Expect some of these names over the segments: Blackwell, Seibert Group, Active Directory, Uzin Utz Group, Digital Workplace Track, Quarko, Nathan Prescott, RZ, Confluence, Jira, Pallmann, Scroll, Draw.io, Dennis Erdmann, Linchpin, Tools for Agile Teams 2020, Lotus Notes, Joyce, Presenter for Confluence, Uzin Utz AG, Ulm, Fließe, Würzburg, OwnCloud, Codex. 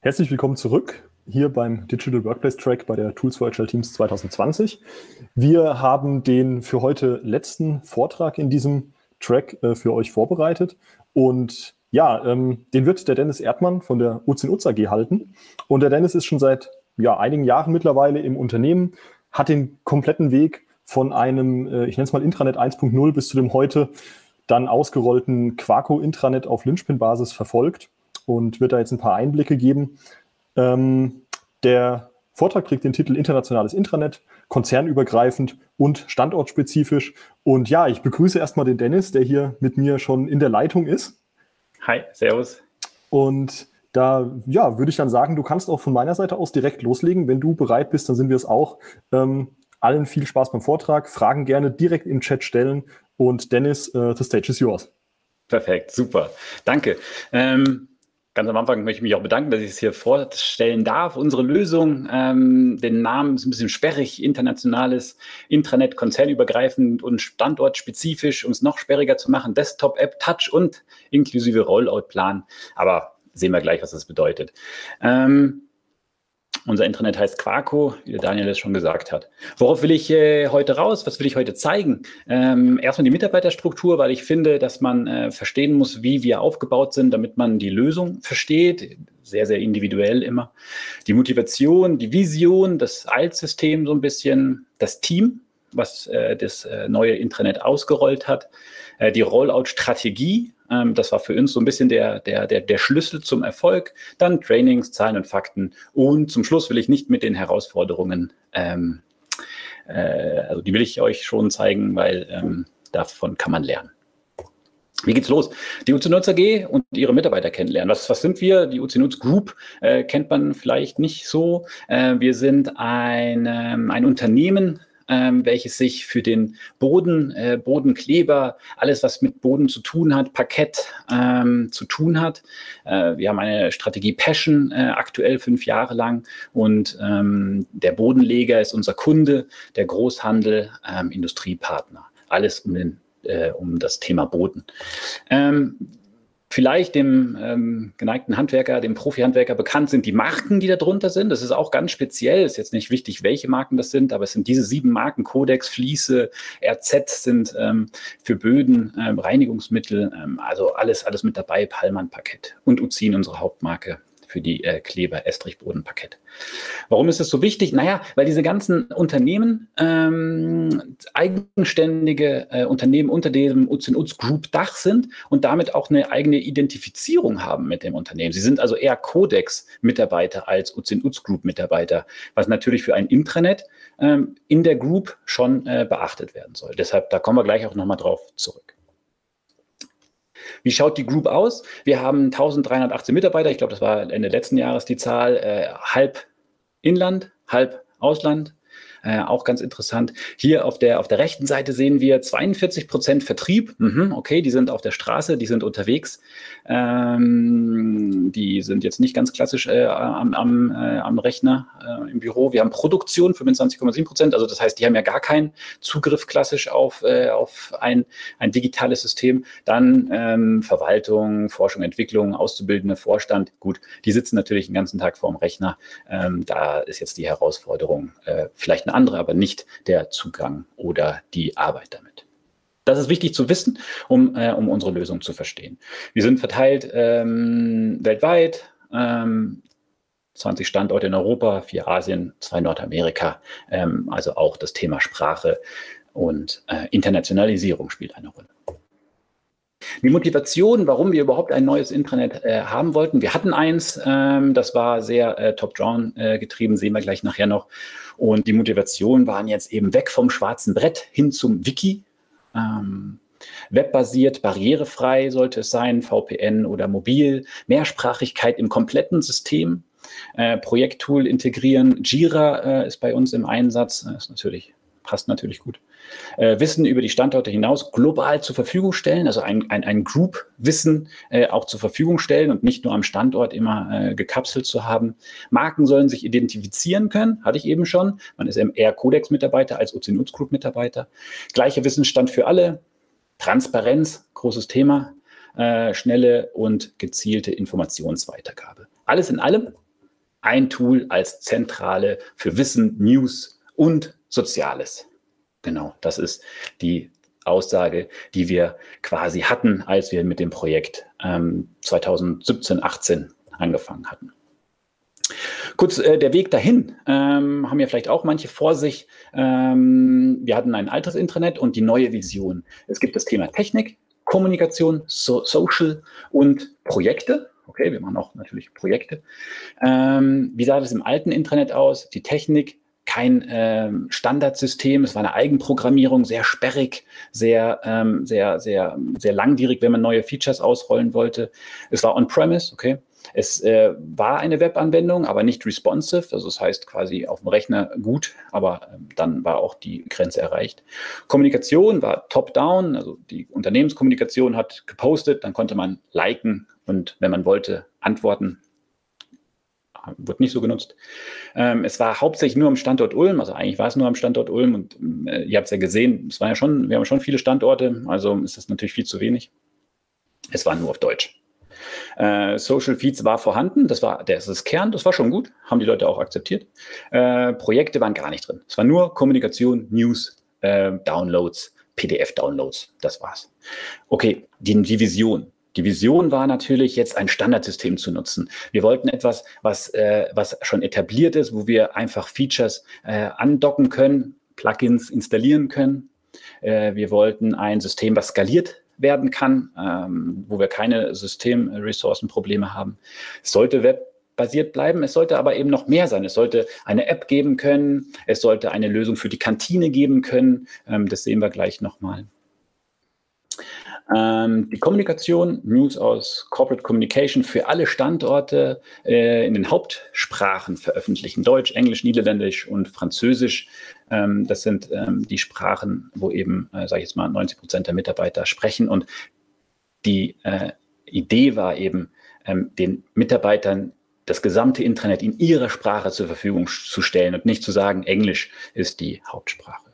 Herzlich willkommen zurück hier beim Digital Workplace Track bei der Tools for Agile Teams 2020. Wir haben den für heute letzten Vortrag in diesem Track für euch vorbereitet. Und ja, den wird der Dennis Erdmann von der Uzin Utz AG halten. Und der Dennis ist schon seit einigen Jahren mittlerweile im Unternehmen, hat den kompletten Weg von einem, ich nenne es mal Intranet 1.0 bis zu dem heute dann ausgerollten Quarko-Intranet auf Linchpin-Basis verfolgt und wird da jetzt ein paar Einblicke geben. Der Vortrag trägt den Titel Internationales Intranet, konzernübergreifend und standortspezifisch. Und ja, ich begrüße erstmal den Dennis, der hier mit mir schon in der Leitung ist. Hi, servus. Und da würde ich dann sagen, du kannst auch von meiner Seite aus direkt loslegen. Wenn du bereit bist, dann sind wir es auch. Allen viel Spaß beim Vortrag. Fragen gerne direkt im Chat stellen. Und Dennis, the stage is yours. Perfekt, super. Danke. Ganz am Anfang möchte ich mich auch bedanken, dass ich es hier vorstellen darf. Unsere Lösung, den Namen ist ein bisschen sperrig, internationales Intranet, konzernübergreifend und standortspezifisch, um es noch sperriger zu machen, Desktop-App, Touch und inklusive Rollout-Plan. Aber sehen wir gleich, was das bedeutet. Unser Intranet heißt Quarko, wie der Daniel es schon gesagt hat. Worauf will ich heute raus? Was will ich heute zeigen? Erstmal die Mitarbeiterstruktur, weil ich finde, dass man verstehen muss, wie wir aufgebaut sind, damit man die Lösung versteht. Sehr, sehr individuell immer. Die Motivation, die Vision, das Altsystem so ein bisschen, das Team, was das neue Intranet ausgerollt hat, die Rollout-Strategie. Das war für uns so ein bisschen der Schlüssel zum Erfolg. Dann Trainings, Zahlen und Fakten. Und zum Schluss will ich nicht mit den Herausforderungen, also die will ich euch schon zeigen, weil davon kann man lernen. Wie geht's los? Die Uzin Utz AG und ihre Mitarbeiter kennenlernen. Was sind wir? Die Uzin Utz Group kennt man vielleicht nicht so. Wir sind ein Unternehmen, welches sich für den Boden, Bodenkleber, alles, was mit Boden zu tun hat, Parkett zu tun hat. Wir haben eine Strategie Passion, aktuell 5 Jahre lang. Und der Bodenleger ist unser Kunde, der Großhandel, Industriepartner. Alles um das Thema Boden. Vielleicht dem geneigten Handwerker, dem Profi-Handwerker bekannt sind die Marken, die da drunter sind. Das ist auch ganz speziell. Ist jetzt nicht wichtig, welche Marken das sind, aber es sind diese 7 Marken. Codex, Fließe, RZ sind für Böden, Reinigungsmittel, also alles mit dabei. Pallmann Parkett und Uzin, unsere Hauptmarke für die Kleber, Estrich, Boden, Parkett. Warum ist das so wichtig? Naja, weil diese ganzen Unternehmen, eigenständige Unternehmen unter dem Uzin Utz Group Dach sind und damit auch eine eigene Identifizierung haben mit dem Unternehmen. Sie sind also eher Codex-Mitarbeiter als Uzin Utz Group-Mitarbeiter, was natürlich für ein Intranet in der Group schon beachtet werden soll. Deshalb, da kommen wir gleich auch nochmal drauf zurück. Wie schaut die Group aus? Wir haben 1318 Mitarbeiter. Ich glaube, das war Ende letzten Jahres die Zahl. Halb Inland, halb Ausland. Auch ganz interessant. Hier auf der rechten Seite sehen wir 42% Vertrieb. Okay, die sind auf der Straße, die sind unterwegs. Die sind jetzt nicht ganz klassisch am Rechner im Büro. Wir haben Produktion 25,7%. Also das heißt, die haben ja gar keinen Zugriff klassisch auf ein digitales System. Dann Verwaltung, Forschung, Entwicklung, Auszubildende, Vorstand. Gut, die sitzen natürlich den ganzen Tag vorm Rechner. Da ist jetzt die Herausforderung vielleicht eine andere, aber nicht der Zugang oder die Arbeit damit. Das ist wichtig zu wissen, um unsere Lösung zu verstehen. Wir sind verteilt weltweit, 20 Standorte in Europa, 4 Asien, 2 Nordamerika. Also auch das Thema Sprache und Internationalisierung spielt eine Rolle. Die Motivation, warum wir überhaupt ein neues Intranet haben wollten. Wir hatten eins, das war sehr top-down getrieben, sehen wir gleich nachher noch. Und die Motivation waren jetzt eben weg vom schwarzen Brett hin zum Wiki. Webbasiert, barrierefrei sollte es sein, VPN oder mobil, Mehrsprachigkeit im kompletten System, Projekttool integrieren, Jira ist bei uns im Einsatz, ist natürlich passt natürlich gut. Wissen über die Standorte hinaus global zur Verfügung stellen, also ein Group-Wissen auch zur Verfügung stellen und nicht nur am Standort immer gekapselt zu haben. Marken sollen sich identifizieren können, hatte ich eben schon. Man ist eher Codex-Mitarbeiter als Uzin Utz Group-Mitarbeiter. Gleicher Wissensstand für alle. Transparenz, großes Thema. Schnelle und gezielte Informationsweitergabe. Alles in allem ein Tool als Zentrale für Wissen, News und Soziales. Genau, das ist die Aussage, die wir quasi hatten, als wir mit dem Projekt 2017/18 angefangen hatten. Kurz der Weg dahin, haben ja vielleicht auch manche vor sich. Wir hatten ein altes Intranet und die neue Vision. Es gibt das Thema Technik, Kommunikation, Social und Projekte. Okay, wir machen auch natürlich Projekte. Wie sah das im alten Intranet aus? Die Technik, kein Standardsystem, es war eine Eigenprogrammierung, sehr sperrig, sehr langwierig, wenn man neue Features ausrollen wollte. Es war on-premise, okay. Es war eine Webanwendung, aber nicht responsive, also das heißt quasi auf dem Rechner gut, aber dann war auch die Grenze erreicht. Kommunikation war top-down, also die Unternehmenskommunikation hat gepostet, dann konnte man liken und wenn man wollte, antworten. Wurde nicht so genutzt. Es war hauptsächlich nur am Standort Ulm, also eigentlich war es nur am Standort Ulm und ihr habt es ja gesehen, es war ja schon, wir haben schon viele Standorte, also ist das natürlich viel zu wenig. Es war nur auf Deutsch. Social Feeds war vorhanden, das ist Kern, das war schon gut, haben die Leute auch akzeptiert. Projekte waren gar nicht drin. Es war nur Kommunikation, News, Downloads, PDF-Downloads, das war's. Okay, die Vision. Die Vision war natürlich, jetzt ein Standardsystem zu nutzen. Wir wollten etwas, was schon etabliert ist, wo wir einfach Features andocken können, Plugins installieren können. Wir wollten ein System, was skaliert werden kann, wo wir keine Systemressourcenprobleme haben. Es sollte webbasiert bleiben, es sollte aber eben noch mehr sein. Es sollte eine App geben können, es sollte eine Lösung für die Kantine geben können. Das sehen wir gleich nochmal. Die Kommunikation, News aus Corporate Communication für alle Standorte in den Hauptsprachen veröffentlichen. Deutsch, Englisch, Niederländisch und Französisch. Das sind die Sprachen, wo eben, sage ich jetzt mal, 90% der Mitarbeiter sprechen. Und die Idee war eben, den Mitarbeitern das gesamte Intranet in ihrer Sprache zur Verfügung zu stellen und nicht zu sagen, Englisch ist die Hauptsprache.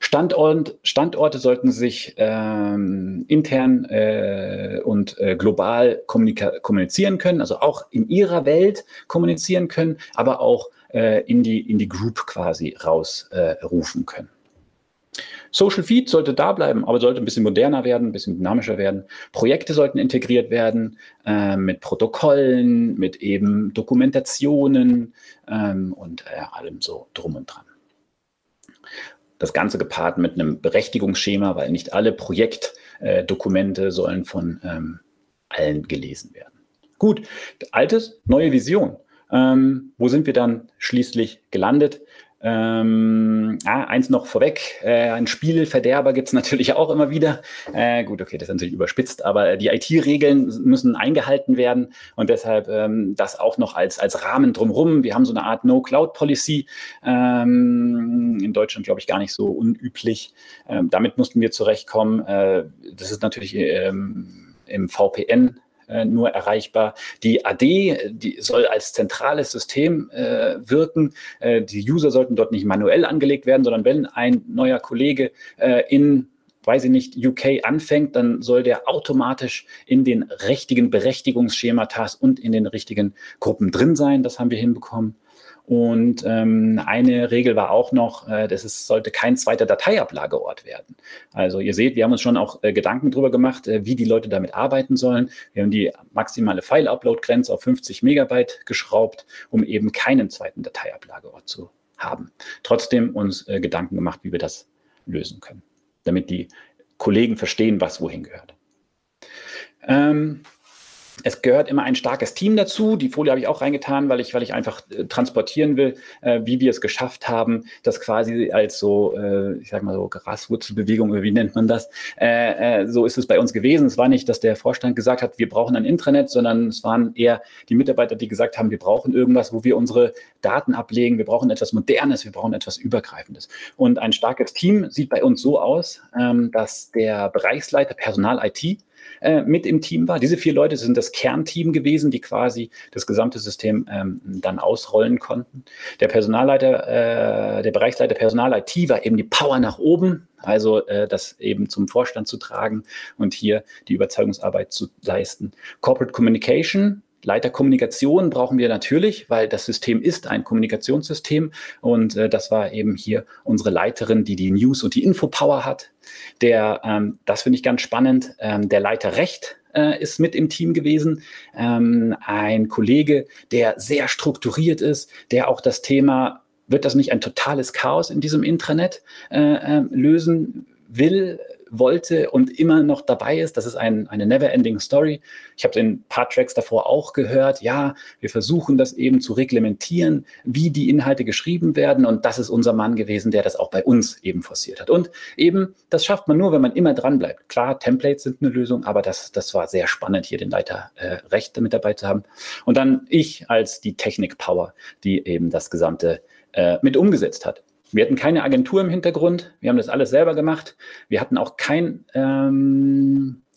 Standorte sollten sich intern und global kommunizieren können, also auch in ihrer Welt kommunizieren können, aber auch in die Group quasi rausrufen können. Social Feed sollte da bleiben, aber sollte ein bisschen moderner werden, ein bisschen dynamischer werden. Projekte sollten integriert werden mit Protokollen, mit eben Dokumentationen und allem so drum und dran. Das Ganze gepaart mit einem Berechtigungsschema, weil nicht alle Projektdokumente sollen von allen gelesen werden. Gut, altes, neue Vision. Wo sind wir dann schließlich gelandet? Eins noch vorweg, ein Spielverderber gibt es natürlich auch immer wieder. Gut, okay, das ist natürlich überspitzt, aber die IT-Regeln müssen eingehalten werden und deshalb das auch noch als Rahmen drumherum. Wir haben so eine Art No-Cloud-Policy, in Deutschland glaube ich gar nicht so unüblich. Damit mussten wir zurechtkommen. Das ist natürlich im VPN nur erreichbar. Die AD, die soll als zentrales System wirken. Die User sollten dort nicht manuell angelegt werden, sondern wenn ein neuer Kollege in, weiß ich nicht, UK anfängt, dann soll der automatisch in den richtigen Berechtigungsschematas und in den richtigen Gruppen drin sein. Das haben wir hinbekommen. Und eine Regel war auch noch, sollte kein zweiter Dateiablageort werden. Also ihr seht, wir haben uns schon auch Gedanken darüber gemacht, wie die Leute damit arbeiten sollen. Wir haben die maximale File-Upload-Grenze auf 50 Megabyte geschraubt, um eben keinen zweiten Dateiablageort zu haben. Trotzdem uns Gedanken gemacht, wie wir das lösen können, damit die Kollegen verstehen, was wohin gehört. Es gehört immer ein starkes Team dazu. Die Folie habe ich auch reingetan, weil ich einfach transportieren will, wie wir es geschafft haben, das quasi als so, ich sag mal so Graswurzelbewegung, oder wie nennt man das? So ist es bei uns gewesen. Es war nicht, dass der Vorstand gesagt hat, wir brauchen ein Intranet, sondern es waren eher die Mitarbeiter, die gesagt haben, wir brauchen irgendwas, wo wir unsere Daten ablegen, wir brauchen etwas Modernes, wir brauchen etwas Übergreifendes. Und ein starkes Team sieht bei uns so aus, dass der Bereichsleiter Personal-IT mit im Team war. Diese 4 Leute sind das Kernteam gewesen, die quasi das gesamte System dann ausrollen konnten. Der Personalleiter, der Bereichsleiter Personal-IT war eben die Power nach oben, also das eben zum Vorstand zu tragen und hier die Überzeugungsarbeit zu leisten. Corporate Communication, Leiter Kommunikation brauchen wir natürlich, weil das System ist ein Kommunikationssystem und das war eben hier unsere Leiterin, die die News und die Infopower hat. Der, das finde ich ganz spannend, der Leiter Recht ist mit im Team gewesen. Ein Kollege, der sehr strukturiert ist, der auch das Thema, wird das nicht ein totales Chaos in diesem Intranet lösen will, wollte und immer noch dabei ist. Das ist eine never-ending Story. Ich habe in ein paar Tracks davor auch gehört, ja, wir versuchen das eben zu reglementieren, wie die Inhalte geschrieben werden, und das ist unser Mann gewesen, der das auch bei uns eben forciert hat. Und eben, das schafft man nur, wenn man immer dran bleibt. Klar, Templates sind eine Lösung, aber das war sehr spannend, hier den Leiter Rechte mit dabei zu haben. Und dann ich als die Technik-Power, die eben das Gesamte mit umgesetzt hat. Wir hatten keine Agentur im Hintergrund, wir haben das alles selber gemacht. Wir hatten auch kein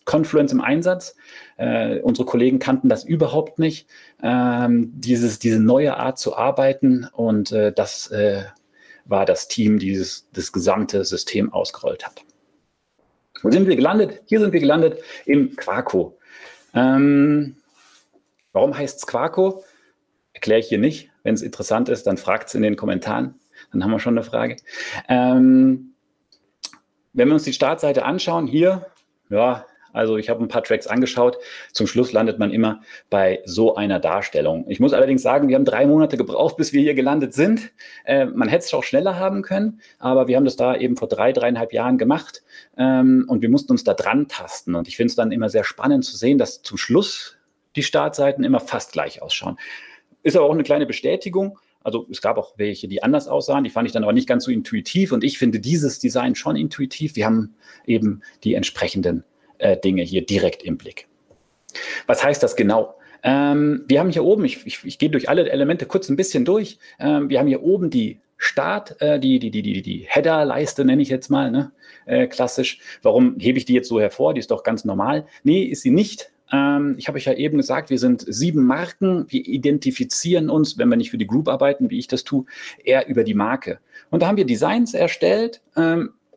Confluence im Einsatz. Unsere Kollegen kannten das überhaupt nicht, diese neue Art zu arbeiten, und das war das Team, die das gesamte System ausgerollt hat. Wo sind wir gelandet? Hier sind wir gelandet im Quarko. Warum heißt es Quarko? Erkläre ich hier nicht. Wenn es interessant ist, dann fragt es in den Kommentaren. Dann haben wir schon eine Frage. Wenn wir uns die Startseite anschauen, hier, ja, also ich habe ein paar Tracks angeschaut. Zum Schluss landet man immer bei so einer Darstellung. Ich muss allerdings sagen, wir haben 3 Monate gebraucht, bis wir hier gelandet sind. Man hätte es auch schneller haben können, aber wir haben das da eben vor 3, 3,5 Jahren gemacht. Und wir mussten uns da dran tasten. Und ich finde es dann immer sehr spannend zu sehen, dass zum Schluss die Startseiten immer fast gleich ausschauen. Ist aber auch eine kleine Bestätigung. Also es gab auch welche, die anders aussahen, die fand ich dann aber nicht ganz so intuitiv, und ich finde dieses Design schon intuitiv. Wir haben eben die entsprechenden Dinge hier direkt im Blick. Was heißt das genau? Wir haben hier oben, ich gehe durch alle Elemente kurz ein bisschen durch, wir haben hier oben die Start, die Header-Leiste nenne ich jetzt mal, ne? Klassisch. Warum hebe ich die jetzt so hervor? Die ist doch ganz normal. Nee, ist sie nicht. Ich habe euch ja eben gesagt, wir sind 7 Marken. Wir identifizieren uns, wenn wir nicht für die Group arbeiten, wie ich das tue, eher über die Marke. Und da haben wir Designs erstellt,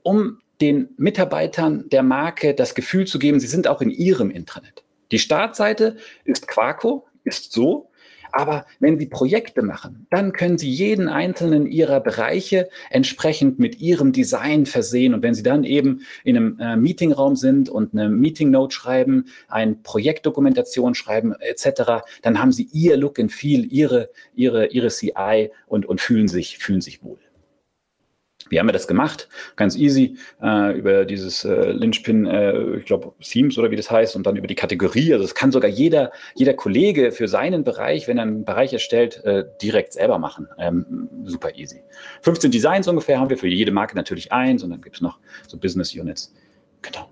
um den Mitarbeitern der Marke das Gefühl zu geben, sie sind auch in ihrem Intranet. Die Startseite ist Quarko, ist so. Aber wenn Sie Projekte machen, dann können Sie jeden einzelnen Ihrer Bereiche entsprechend mit Ihrem Design versehen. Und wenn Sie dann eben in einem Meetingraum sind und eine Meeting-Note schreiben, eine Projektdokumentation schreiben etc., dann haben Sie Ihr Look and Feel, Ihre CI und fühlen sich wohl. Wie haben wir das gemacht? Ganz easy, über dieses Linchpin, ich glaube, Themes oder wie das heißt, und dann über die Kategorie. Also es kann sogar jeder Kollege für seinen Bereich, wenn er einen Bereich erstellt, direkt selber machen. Super easy. 15 Designs ungefähr haben wir, für jede Marke natürlich 1, und dann gibt es noch so Business Units. Genau.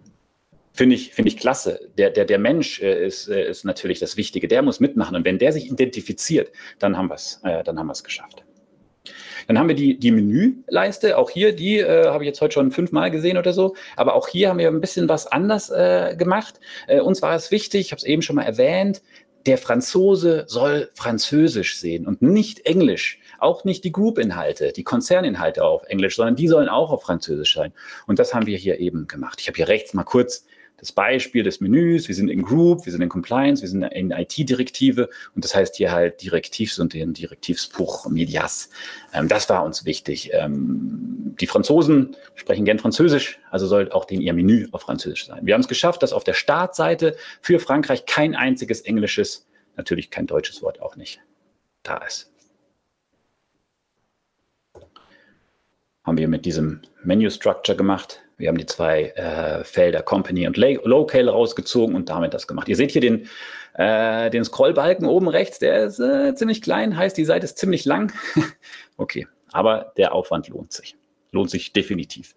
Finde ich klasse. Der Mensch ist natürlich das Wichtige. Der muss mitmachen, und wenn der sich identifiziert, dann haben wir es geschafft. Dann haben wir die Menüleiste, auch hier, die habe ich jetzt heute schon 5 Mal gesehen oder so, aber auch hier haben wir ein bisschen was anders gemacht. Uns war es wichtig, ich habe es eben schon mal erwähnt, der Franzose soll Französisch sehen und nicht Englisch. Auch nicht die Group-Inhalte, die Konzerninhalte auf Englisch, sondern die sollen auch auf Französisch sein. Und das haben wir hier eben gemacht. Ich habe hier rechts mal kurz das Beispiel des Menüs. Wir sind in Group, wir sind in Compliance, wir sind in IT-Direktive, und das heißt hier halt Direktivs und den Direktivsbuch Medias. Das war uns wichtig. Die Franzosen sprechen gern Französisch, also sollte auch ihr Menü auf Französisch sein. Wir haben es geschafft, dass auf der Startseite für Frankreich kein einziges englisches, natürlich kein deutsches Wort auch nicht, da ist. Haben wir mit diesem Menu-Structure gemacht. Wir haben die zwei Felder Company und Locale rausgezogen und damit das gemacht. Ihr seht hier den Scrollbalken oben rechts, der ist ziemlich klein, heißt, die Seite ist ziemlich lang. Okay, aber der Aufwand lohnt sich. Lohnt sich definitiv.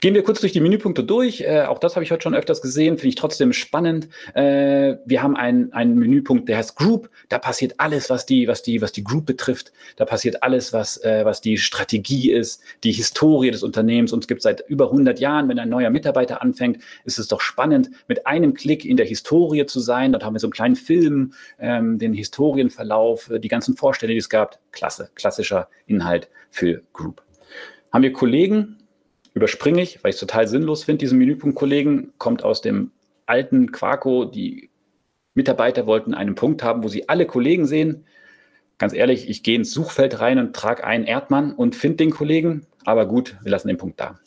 Gehen wir kurz durch die Menüpunkte durch. Auch das habe ich heute schon öfters gesehen, finde ich trotzdem spannend. Wir haben einen Menüpunkt, der heißt Group. Da passiert alles, was die Group betrifft. Da passiert alles, was die Strategie ist, die Historie des Unternehmens. Uns gibt es seit über 100 Jahren. Wenn ein neuer Mitarbeiter anfängt, ist es doch spannend, mit einem Klick in der Historie zu sein. Dort haben wir so einen kleinen Film, den Historienverlauf, die ganzen Vorstände, die es gab. Klasse, klassischer Inhalt für Group. Haben wir Kollegen, überspringe ich, weil ich es total sinnlos finde, diesen Menüpunkt Kollegen, kommt aus dem alten Quarko, die Mitarbeiter wollten einen Punkt haben, wo sie alle Kollegen sehen. Ganz ehrlich, ich gehe ins Suchfeld rein und trage einen Erdmann und finde den Kollegen, aber gut, wir lassen den Punkt da.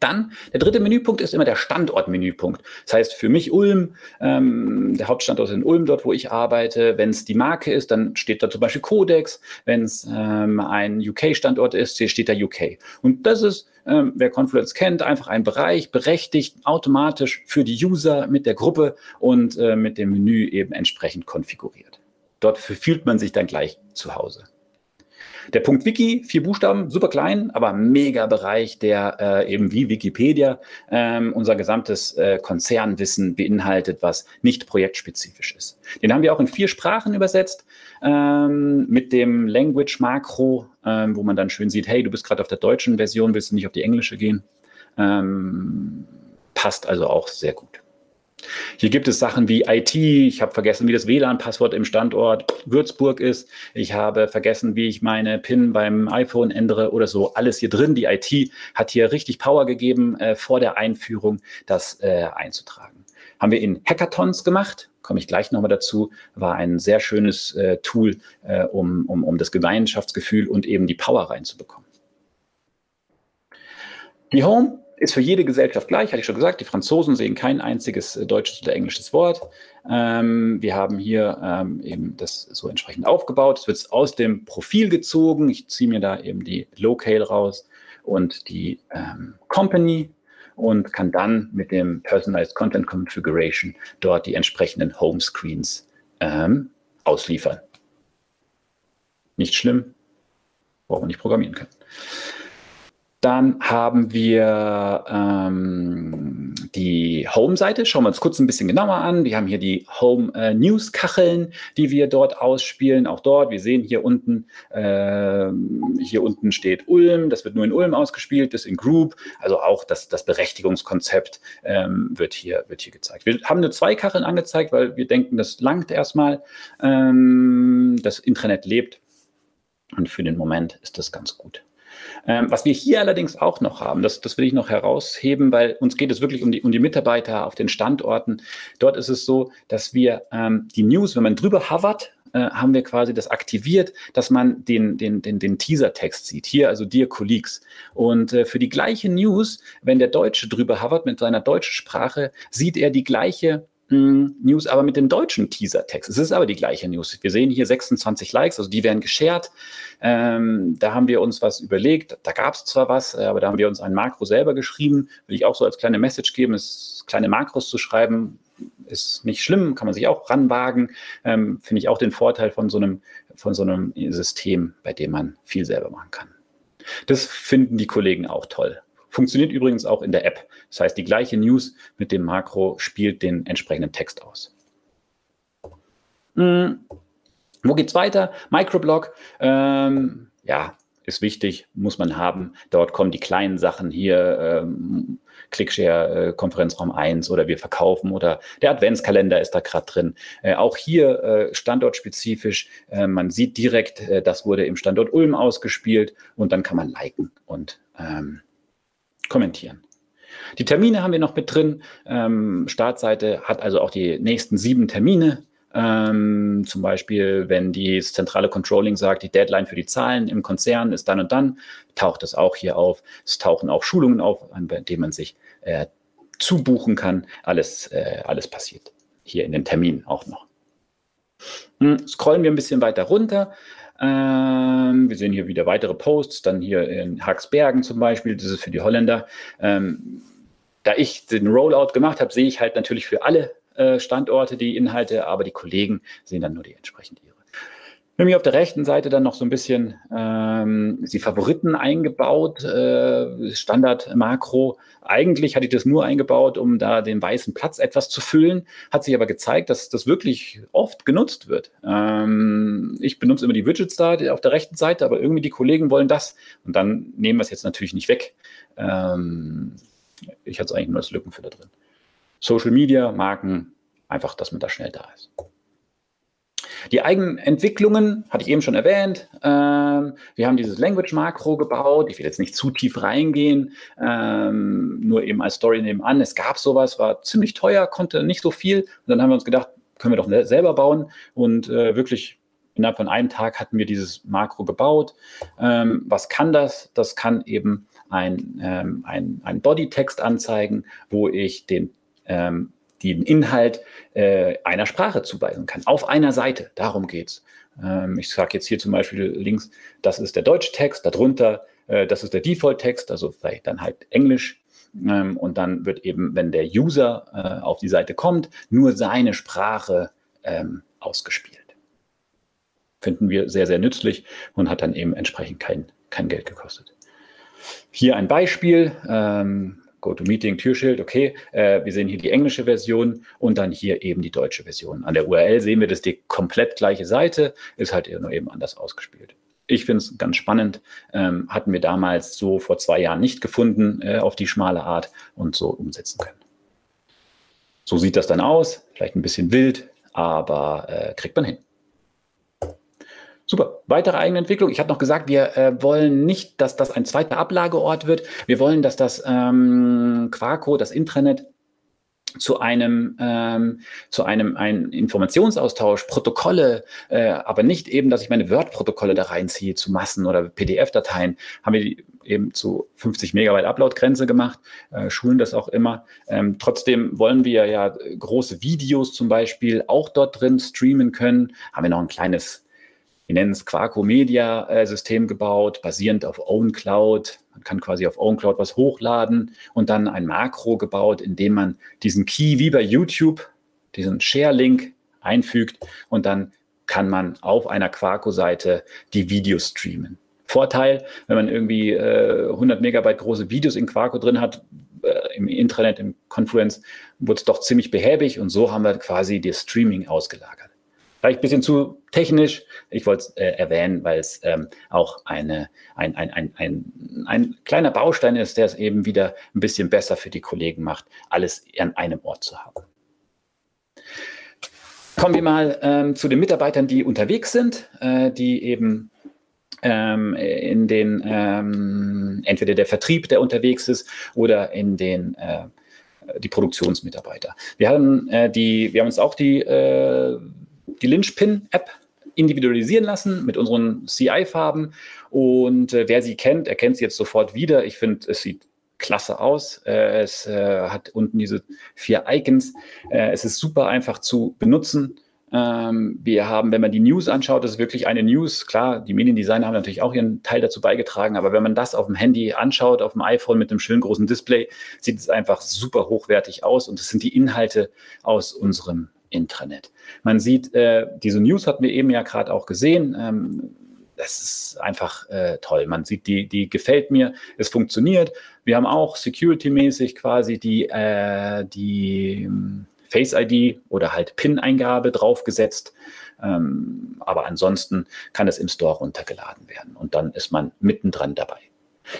Dann, der dritte Menüpunkt ist immer der Standort-Menüpunkt. Das heißt, für mich Ulm, der Hauptstandort ist in Ulm, dort, wo ich arbeite. Wenn es die Marke ist, dann steht da zum Beispiel Codex. Wenn es ein UK-Standort ist, hier steht da UK. Und das ist, wer Confluence kennt, einfach ein Bereich, berechtigt automatisch für die User mit der Gruppe und mit dem Menü eben entsprechend konfiguriert. Dort fühlt man sich dann gleich zu Hause. Der Punkt Wiki, 4 Buchstaben, super klein, aber mega Bereich, der eben wie Wikipedia unser gesamtes Konzernwissen beinhaltet, was nicht projektspezifisch ist. Den haben wir auch in 4 Sprachen übersetzt mit dem Language-Makro, wo man dann schön sieht, hey, du bist gerade auf der deutschen Version, willst du nicht auf die englische gehen? Passt also auch sehr gut. Hier gibt es Sachen wie IT, ich habe vergessen, wie das WLAN-Passwort im Standort Würzburg ist, ich habe vergessen, wie ich meine PIN beim iPhone ändere oder so, alles hier drin. Die IT hat hier richtig Power gegeben, vor der Einführung das einzutragen. Haben wir in Hackathons gemacht, komme ich gleich nochmal dazu, war ein sehr schönes Tool, um das Gemeinschaftsgefühl und eben die Power reinzubekommen. Die Home ist für jede Gesellschaft gleich, hatte ich schon gesagt. Die Franzosen sehen kein einziges deutsches oder englisches Wort. Wir haben hier eben das so entsprechend aufgebaut. Es wird aus dem Profil gezogen. Ich ziehe mir da eben die Locale raus und die Company und kann dann mit dem Personalized Content Configuration dort die entsprechenden Homescreens ausliefern. Nicht schlimm, brauchen wir nicht programmieren können. Dann haben wir die Home-Seite. Schauen wir uns kurz ein bisschen genauer an. Wir haben hier die Home-News-Kacheln, die wir dort ausspielen. Auch dort, wir sehen hier unten steht Ulm. Das wird nur in Ulm ausgespielt, das in Group. Also auch das Berechtigungskonzept wird hier gezeigt. Wir haben nur 2 Kacheln angezeigt, weil wir denken, das langt erstmal. Das Intranet lebt und für den Moment ist das ganz gut. Was wir hier allerdings auch noch haben, das will ich noch herausheben, weil uns geht es wirklich um die Mitarbeiter auf den Standorten. Dort ist es so, dass wir die News, wenn man drüber hovert, haben wir quasi das aktiviert, dass man den Teaser-Text sieht. Hier also Dear Colleagues. Und für die gleiche News, wenn der Deutsche drüber hovert mit seiner deutschen Sprache, sieht er die gleiche News, aber mit dem deutschen Teaser-Text. Es ist aber die gleiche News. Wir sehen hier 26 Likes, also die werden geshared. Da haben wir uns was überlegt. Da gab es zwar was, aber da haben wir uns ein Makro selber geschrieben. Will ich auch so als kleine Message geben, ist kleine Makros zu schreiben, ist nicht schlimm, kann man sich auch ranwagen. Finde ich auch den Vorteil von so einem System, bei dem man viel selber machen kann. Das finden die Kollegen auch toll. Funktioniert übrigens auch in der App. Das heißt, die gleiche News mit dem Makro spielt den entsprechenden Text aus. Wo geht's weiter? Microblog, ja, ist wichtig, muss man haben. Dort kommen die kleinen Sachen hier, Clickshare, Konferenzraum 1 oder wir verkaufen oder der Adventskalender ist da gerade drin. Auch hier standortspezifisch, man sieht direkt, das wurde im Standort Ulm ausgespielt und dann kann man liken und kommentieren. Die Termine haben wir noch mit drin. Startseite hat also auch die nächsten 7 Termine. Zum Beispiel, wenn das zentrale Controlling sagt, die Deadline für die Zahlen im Konzern ist dann und dann, taucht das auch hier auf. Es tauchen auch Schulungen auf, an denen man sich zubuchen kann. Alles passiert hier in den Terminen auch noch. Scrollen wir ein bisschen weiter runter. Wir sehen hier wieder weitere Posts, dann hier in Haxbergen zum Beispiel, das ist für die Holländer. Da ich den Rollout gemacht habe, sehe ich halt natürlich für alle Standorte die Inhalte, aber die Kollegen sehen dann nur die entsprechend ihre. Nämlich auf der rechten Seite dann noch so ein bisschen die Favoriten eingebaut, Standard-Makro. Eigentlich hatte ich das nur eingebaut, um da den weißen Platz etwas zu füllen, hat sich aber gezeigt, dass das wirklich oft genutzt wird. Ich benutze immer die Widgets da auf der rechten Seite, aber irgendwie die Kollegen wollen das. Und dann nehmen wir es jetzt natürlich nicht weg. Ich hatte es eigentlich nur als Lückenfüller drin. Social Media, Marken, einfach, dass man da schnell da ist. Die eigenen Entwicklungen hatte ich eben schon erwähnt. Wir haben dieses Language-Makro gebaut. Ich will jetzt nicht zu tief reingehen, nur eben als Story nebenan. Es gab sowas, war ziemlich teuer, konnte nicht so viel. Und dann haben wir uns gedacht, können wir doch selber bauen. Und wirklich innerhalb von einem Tag hatten wir dieses Makro gebaut. Was kann das? Das kann eben ein Bodytext anzeigen, wo ich den Inhalt einer Sprache zuweisen kann, auf einer Seite, darum geht es. Ich sage jetzt hier zum Beispiel links, das ist der Deutschtext, darunter, das ist der Default-Text, also vielleicht dann halt Englisch. Und dann wird eben, wenn der User auf die Seite kommt, nur seine Sprache ausgespielt. Finden wir sehr, sehr nützlich und hat dann eben entsprechend kein Geld gekostet. Hier ein Beispiel. GoToMeeting, Türschild, okay. Wir sehen hier die englische Version und dann hier eben die deutsche Version. An der URL sehen wir, dass die komplett gleiche Seite ist, halt nur eben anders ausgespielt. Ich finde es ganz spannend. Hatten wir damals so vor 2 Jahren nicht gefunden auf die schmale Art und so umsetzen können. So sieht das dann aus. Vielleicht ein bisschen wild, aber kriegt man hin. Super, weitere eigene Entwicklung. Ich hatte noch gesagt, wir wollen nicht, dass das ein zweiter Ablageort wird. Wir wollen, dass das Quarko, das Intranet, zu einem Informationsaustausch, Protokolle, aber nicht eben, dass ich meine Word-Protokolle da reinziehe zu Massen oder PDF-Dateien. Haben wir die eben zu 50 Megabyte Upload-Grenze gemacht, schulen das auch immer. Trotzdem wollen wir ja große Videos zum Beispiel auch dort drin streamen können. Haben wir noch ein kleines, wir nennen es Quarko-Media-System gebaut, basierend auf OwnCloud. Man kann quasi auf OwnCloud was hochladen und dann ein Makro gebaut, in dem man diesen Key wie bei YouTube, diesen Share-Link einfügt und dann kann man auf einer Quarko-Seite die Videos streamen. Vorteil, wenn man irgendwie 100 Megabyte große Videos in Quarko drin hat, im Intranet, im Confluence, wurde es doch ziemlich behäbig und so haben wir quasi das Streaming ausgelagert. Vielleicht ein bisschen zu technisch. Ich wollte es erwähnen, weil es auch ein kleiner Baustein ist, der es eben wieder ein bisschen besser für die Kollegen macht, alles an einem Ort zu haben. Kommen wir mal zu den Mitarbeitern, die unterwegs sind, die eben in den, entweder der Vertrieb, der unterwegs ist, oder in den die Produktionsmitarbeiter. Wir haben uns auch die Linchpin-App individualisieren lassen mit unseren CI-Farben und wer sie kennt, erkennt sie jetzt sofort wieder. Ich finde, es sieht klasse aus. Es hat unten diese 4 Icons. Es ist super einfach zu benutzen. Wir haben, wenn man die News anschaut, das ist wirklich eine News. Klar, die Mediendesigner haben natürlich auch ihren Teil dazu beigetragen, aber wenn man das auf dem Handy anschaut, auf dem iPhone mit einem schönen großen Display, sieht es einfach super hochwertig aus und das sind die Inhalte aus unserem Intranet. Man sieht, diese News hatten wir eben ja gerade auch gesehen. Das ist einfach toll. Man sieht, die gefällt mir, es funktioniert. Wir haben auch security-mäßig quasi die Face-ID oder halt PIN-Eingabe draufgesetzt. Aber ansonsten kann es im Store runtergeladen werden und dann ist man mittendran dabei.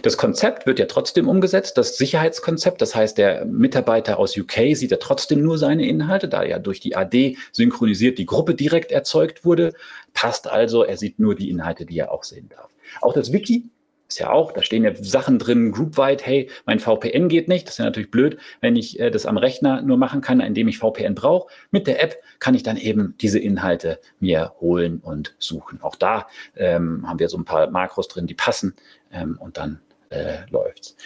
Das Konzept wird ja trotzdem umgesetzt, das Sicherheitskonzept, das heißt, der Mitarbeiter aus UK sieht ja trotzdem nur seine Inhalte, da ja durch die AD synchronisiert die Gruppe direkt erzeugt wurde, passt also, er sieht nur die Inhalte, die er auch sehen darf. Auch das Wiki ist ja auch, da stehen ja Sachen drin, groupweit, hey, mein VPN geht nicht, das ist ja natürlich blöd, wenn ich das am Rechner nur machen kann, indem ich VPN brauche. Mit der App kann ich dann eben diese Inhalte mir holen und suchen. Auch da haben wir so ein paar Makros drin, die passen und dann läuft's.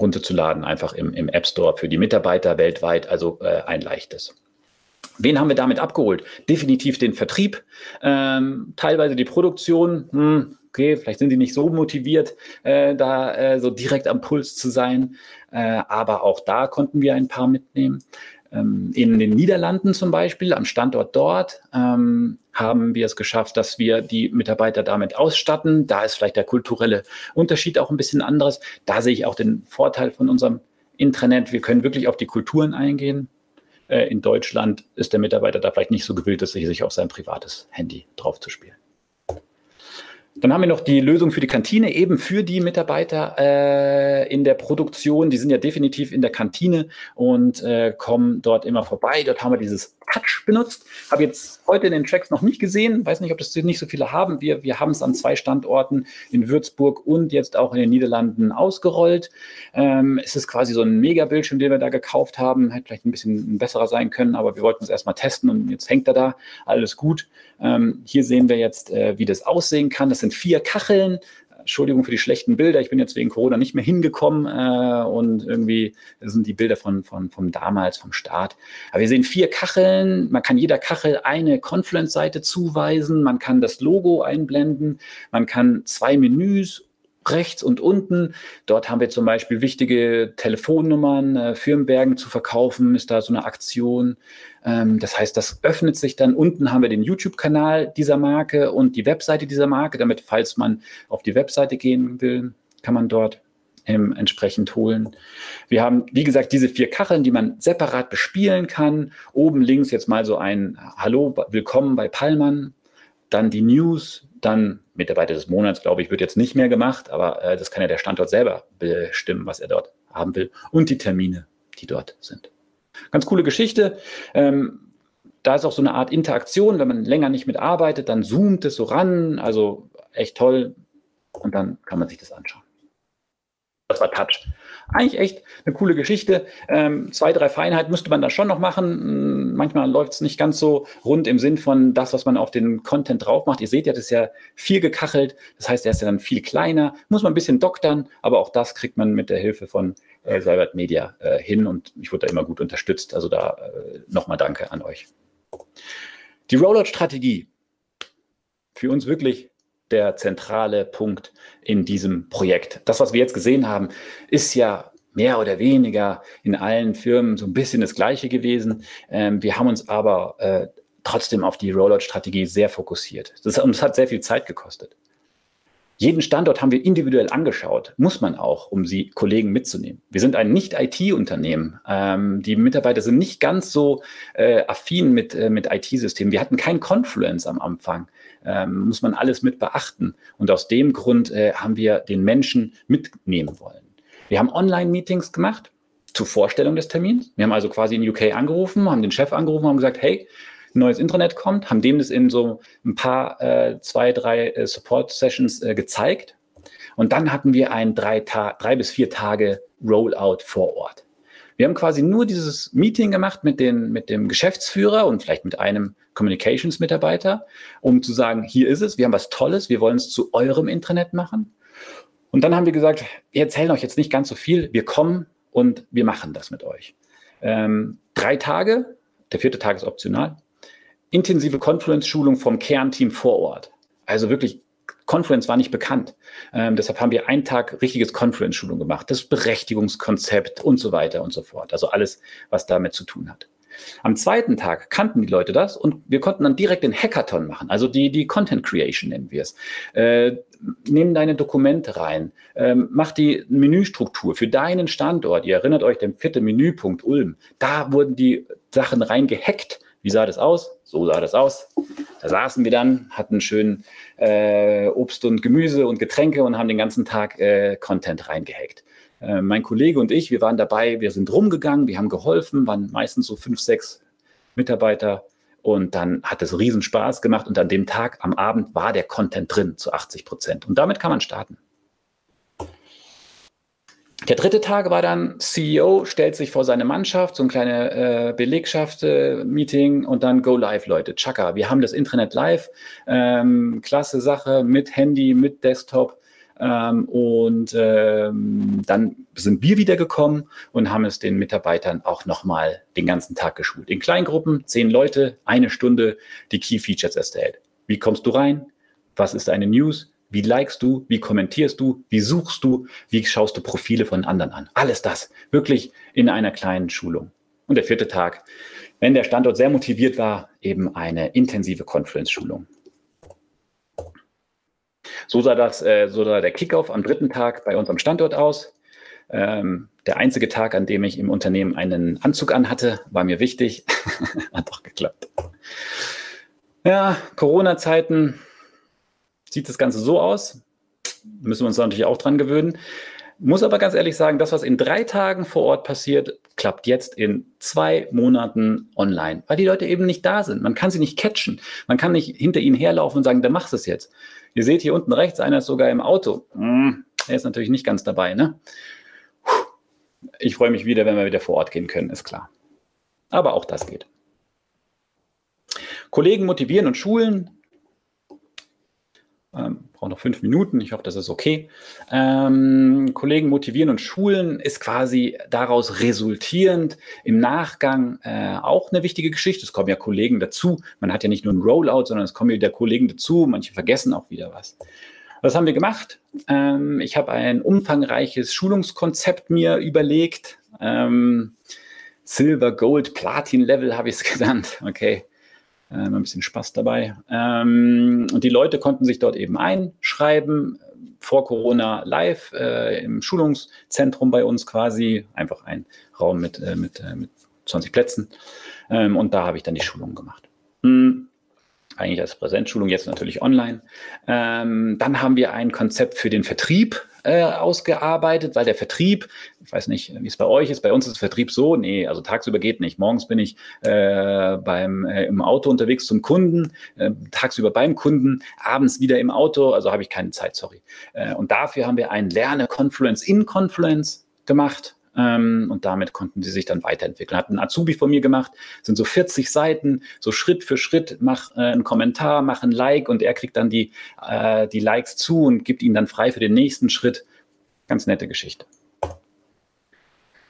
Runterzuladen einfach im App Store für die Mitarbeiter weltweit, also ein leichtes. Wen haben wir damit abgeholt? Definitiv den Vertrieb, teilweise die Produktion. Okay, vielleicht sind die nicht so motiviert, da so direkt am Puls zu sein, aber auch da konnten wir ein paar mitnehmen. In den Niederlanden zum Beispiel, am Standort dort, haben wir es geschafft, dass wir die Mitarbeiter damit ausstatten. Da ist vielleicht der kulturelle Unterschied auch ein bisschen anderes. Da sehe ich auch den Vorteil von unserem Intranet. Wir können wirklich auf die Kulturen eingehen. In Deutschland ist der Mitarbeiter da vielleicht nicht so gewillt, dass er sich auf sein privates Handy draufzuspielen. Dann haben wir noch die Lösung für die Kantine, eben für die Mitarbeiter in der Produktion. Die sind ja definitiv in der Kantine und kommen dort immer vorbei. Dort haben wir dieses Touch benutzt. Habe jetzt heute in den Tracks noch nicht gesehen. Weiß nicht, ob das nicht so viele haben. Wir haben es an 2 Standorten in Würzburg und jetzt auch in den Niederlanden ausgerollt. Es ist quasi so ein Mega-Bildschirm, den wir da gekauft haben. Hätte vielleicht ein bisschen besserer sein können, aber wir wollten es erstmal testen und jetzt hängt er da. Alles gut. Hier sehen wir jetzt, wie das aussehen kann. Das sind 4 Kacheln. Entschuldigung für die schlechten Bilder. Ich bin jetzt wegen Corona nicht mehr hingekommen und irgendwie sind die Bilder von damals, vom Start. Aber wir sehen 4 Kacheln. Man kann jeder Kachel eine Confluence-Seite zuweisen. Man kann das Logo einblenden. Man kann 2 Menüs rechts und unten. Dort haben wir zum Beispiel wichtige Telefonnummern, Firmenbergen zu verkaufen, ist da so eine Aktion. Das heißt, das öffnet sich dann. Unten haben wir den YouTube-Kanal dieser Marke und die Webseite dieser Marke. Damit, falls man auf die Webseite gehen will, kann man dort entsprechend holen. Wir haben, wie gesagt, diese 4 Kacheln, die man separat bespielen kann. Oben links jetzt mal so ein Hallo, willkommen bei Pallmann. Dann die News, dann Mitarbeiter des Monats, glaube ich, wird jetzt nicht mehr gemacht, aber das kann ja der Standort selber bestimmen, was er dort haben will und die Termine, die dort sind. Ganz coole Geschichte. Da ist auch so eine Art Interaktion, wenn man länger nicht mitarbeitet, dann zoomt es so ran, also echt toll und dann kann man sich das anschauen. Das war Touch. Eigentlich echt eine coole Geschichte. 2, 3 Feinheiten müsste man da schon noch machen. Manchmal läuft es nicht ganz so rund im Sinn von das, was man auf den Content drauf macht. Ihr seht ja, das ist ja viel gekachelt. Das heißt, er ist ja dann viel kleiner. Muss man ein bisschen doktern, aber auch das kriegt man mit der Hilfe von Seibert Media hin und ich wurde da immer gut unterstützt. Also da nochmal danke an euch. Die Rollout-Strategie. Für uns wirklich der zentrale Punkt in diesem Projekt. Das, was wir jetzt gesehen haben, ist ja mehr oder weniger in allen Firmen so ein bisschen das Gleiche gewesen. Wir haben uns aber trotzdem auf die Rollout-Strategie sehr fokussiert. Das hat sehr viel Zeit gekostet. Jeden Standort haben wir individuell angeschaut, muss man auch, um die Kollegen mitzunehmen. Wir sind ein Nicht-IT-Unternehmen. Die Mitarbeiter sind nicht ganz so affin mit IT-Systemen. Wir hatten kein Confluence am Anfang. Muss man alles mit beachten. Und aus dem Grund haben wir den Menschen mitnehmen wollen. Wir haben Online-Meetings gemacht zur Vorstellung des Termins. Wir haben also quasi in UK angerufen, haben den Chef angerufen, haben gesagt, hey, neues Intranet kommt, haben dem das in so ein paar, 2, 3 Support-Sessions gezeigt. Und dann hatten wir ein 3 bis 4 Tage Rollout vor Ort. Wir haben quasi nur dieses Meeting gemacht mit dem Geschäftsführer und vielleicht mit einem Communications-Mitarbeiter, um zu sagen, hier ist es, wir haben was Tolles, wir wollen es zu eurem Intranet machen. Und dann haben wir gesagt, wir erzählen euch jetzt nicht ganz so viel, wir kommen und wir machen das mit euch. 3 Tage, der 4. Tag ist optional. Intensive Confluence-Schulung vom Kernteam vor Ort. Also wirklich, Confluence war nicht bekannt. Deshalb haben wir einen Tag richtiges Confluence-Schulung gemacht, das Berechtigungskonzept und so weiter und so fort. Also alles, was damit zu tun hat. Am 2. Tag kannten die Leute das und wir konnten dann direkt den Hackathon machen, also die Content-Creation nennen wir es. Nimm deine Dokumente rein, mach die Menüstruktur für deinen Standort. Ihr erinnert euch, den 4. Menüpunkt Ulm, da wurden die Sachen reingehackt. Wie sah das aus? So sah das aus. Da saßen wir dann, hatten schön Obst und Gemüse und Getränke und haben den ganzen Tag Content reingehackt. Mein Kollege und ich, wir waren dabei, wir sind rumgegangen, wir haben geholfen, waren meistens so 5, 6 Mitarbeiter und dann hat es riesen Spaß gemacht und an dem Tag, am Abend, war der Content drin zu 80% und damit kann man starten. Der 3. Tag war dann, CEO stellt sich vor seine Mannschaft, so ein kleines Belegschafts-Meeting und dann go live, Leute, tschakka, wir haben das Intranet live, klasse Sache mit Handy, mit Desktop. Dann sind wir wiedergekommen und haben es den Mitarbeitern auch nochmal den ganzen Tag geschult. In Kleingruppen, 10 Leute, 1 Stunde die Key Features erstellt. Wie kommst du rein? Was ist eine News? Wie likest du? Wie kommentierst du? Wie suchst du? Wie schaust du Profile von anderen an? Alles das wirklich in einer kleinen Schulung. Und der 4. Tag, wenn der Standort sehr motiviert war, eben eine intensive Confluence-Schulung. So sah der Kickoff am 3. Tag bei uns am Standort aus. Der einzige Tag, an dem ich im Unternehmen einen Anzug anhatte, war mir wichtig. Hat doch geklappt. Ja, Corona-Zeiten sieht das Ganze so aus. Müssen wir uns natürlich auch dran gewöhnen. Muss aber ganz ehrlich sagen, das, was in 3 Tagen vor Ort passiert, klappt jetzt in 2 Monaten online, weil die Leute eben nicht da sind. Man kann sie nicht catchen. Man kann nicht hinter ihnen herlaufen und sagen, dann machst du es jetzt. Ihr seht hier unten rechts, einer ist sogar im Auto. Er ist natürlich nicht ganz dabei, ne? Ich freue mich wieder, wenn wir wieder vor Ort gehen können, ist klar. Aber auch das geht. Kollegen motivieren und schulen. Brauche noch 5 Minuten, ich hoffe, das ist okay. Kollegen motivieren und schulen ist quasi daraus resultierend im Nachgang auch eine wichtige Geschichte. Es kommen ja Kollegen dazu. Man hat ja nicht nur ein Rollout, sondern es kommen wieder Kollegen dazu. Manche vergessen auch wieder was. Was haben wir gemacht? Ich habe ein umfangreiches Schulungskonzept mir überlegt. Silver, Gold, Platin Level habe ich es genannt. Okay. Ein bisschen Spaß dabei. Und die Leute konnten sich dort eben einschreiben, vor Corona live im Schulungszentrum bei uns quasi, einfach ein Raum mit 20 Plätzen. Und da habe ich dann die Schulung gemacht. Eigentlich als Präsenzschulung, jetzt natürlich online. Dann haben wir ein Konzept für den Vertrieb ausgearbeitet, weil der Vertrieb, ich weiß nicht, wie es bei euch ist, bei uns ist Vertrieb so, nee, also tagsüber geht nicht. Morgens bin ich im Auto unterwegs zum Kunden, tagsüber beim Kunden, abends wieder im Auto, also habe ich keine Zeit, sorry. Und dafür haben wir ein Lerne-Confluence in Confluence gemacht. Und damit konnten sie sich dann weiterentwickeln. Hat ein Azubi von mir gemacht, sind so 40 Seiten, so Schritt für Schritt, mach einen Kommentar, mach ein Like und er kriegt dann die Likes zu und gibt ihnen dann frei für den nächsten Schritt. Ganz nette Geschichte.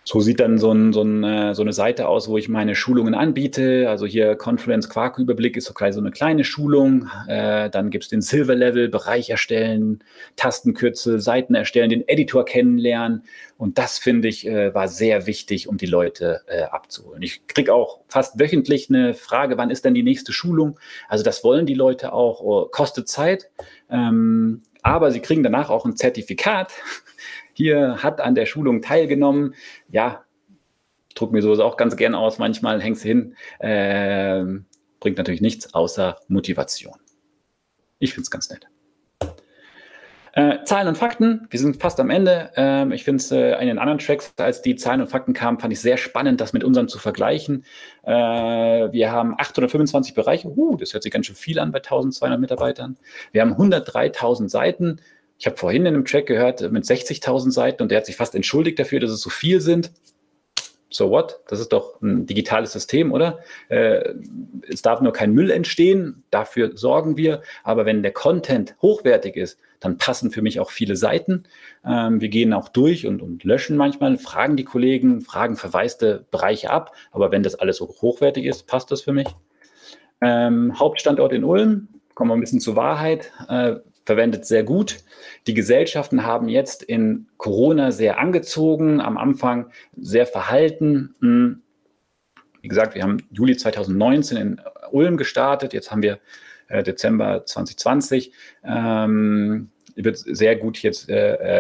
So sieht dann so eine Seite aus, wo ich meine Schulungen anbiete. Also hier Confluence Quarko Überblick ist so eine kleine Schulung. Dann gibt es den Silver Level, Bereich erstellen, Tastenkürze, Seiten erstellen, den Editor kennenlernen. Und das, finde ich, war sehr wichtig, um die Leute abzuholen. Ich kriege auch fast wöchentlich eine Frage, wann ist denn die nächste Schulung? Also das wollen die Leute auch, kostet Zeit. Aber sie kriegen danach auch ein Zertifikat. Hier hat an der Schulung teilgenommen. Ja, druck mir sowas auch ganz gern aus. Manchmal hängst du hin. Bringt natürlich nichts außer Motivation. Ich finde es ganz nett. Zahlen und Fakten. Wir sind fast am Ende. Ich finde es in den anderen Tracks, als die Zahlen und Fakten kamen, fand ich sehr spannend, das mit unserem zu vergleichen. Wir haben 825 Bereiche. Das hört sich ganz schön viel an bei 1200 Mitarbeitern. Wir haben 103.000 Seiten. Ich habe vorhin in einem Track gehört mit 60.000 Seiten und der hat sich fast entschuldigt dafür, dass es so viel sind. So what? Das ist doch ein digitales System, oder? Es darf nur kein Müll entstehen, dafür sorgen wir. Aber wenn der Content hochwertig ist, dann passen für mich auch viele Seiten. Wir gehen auch durch und löschen manchmal, fragen die Kollegen, fragen verwaiste Bereiche ab. Aber wenn das alles so hochwertig ist, passt das für mich. Hauptstandort in Ulm, kommen wir ein bisschen zur Wahrheit. Verwendet sehr gut. Die Gesellschaften haben jetzt in Corona sehr angezogen, am Anfang sehr verhalten. Wie gesagt, wir haben Juli 2019 in Ulm gestartet, jetzt haben wir Dezember 2020. Wird sehr gut jetzt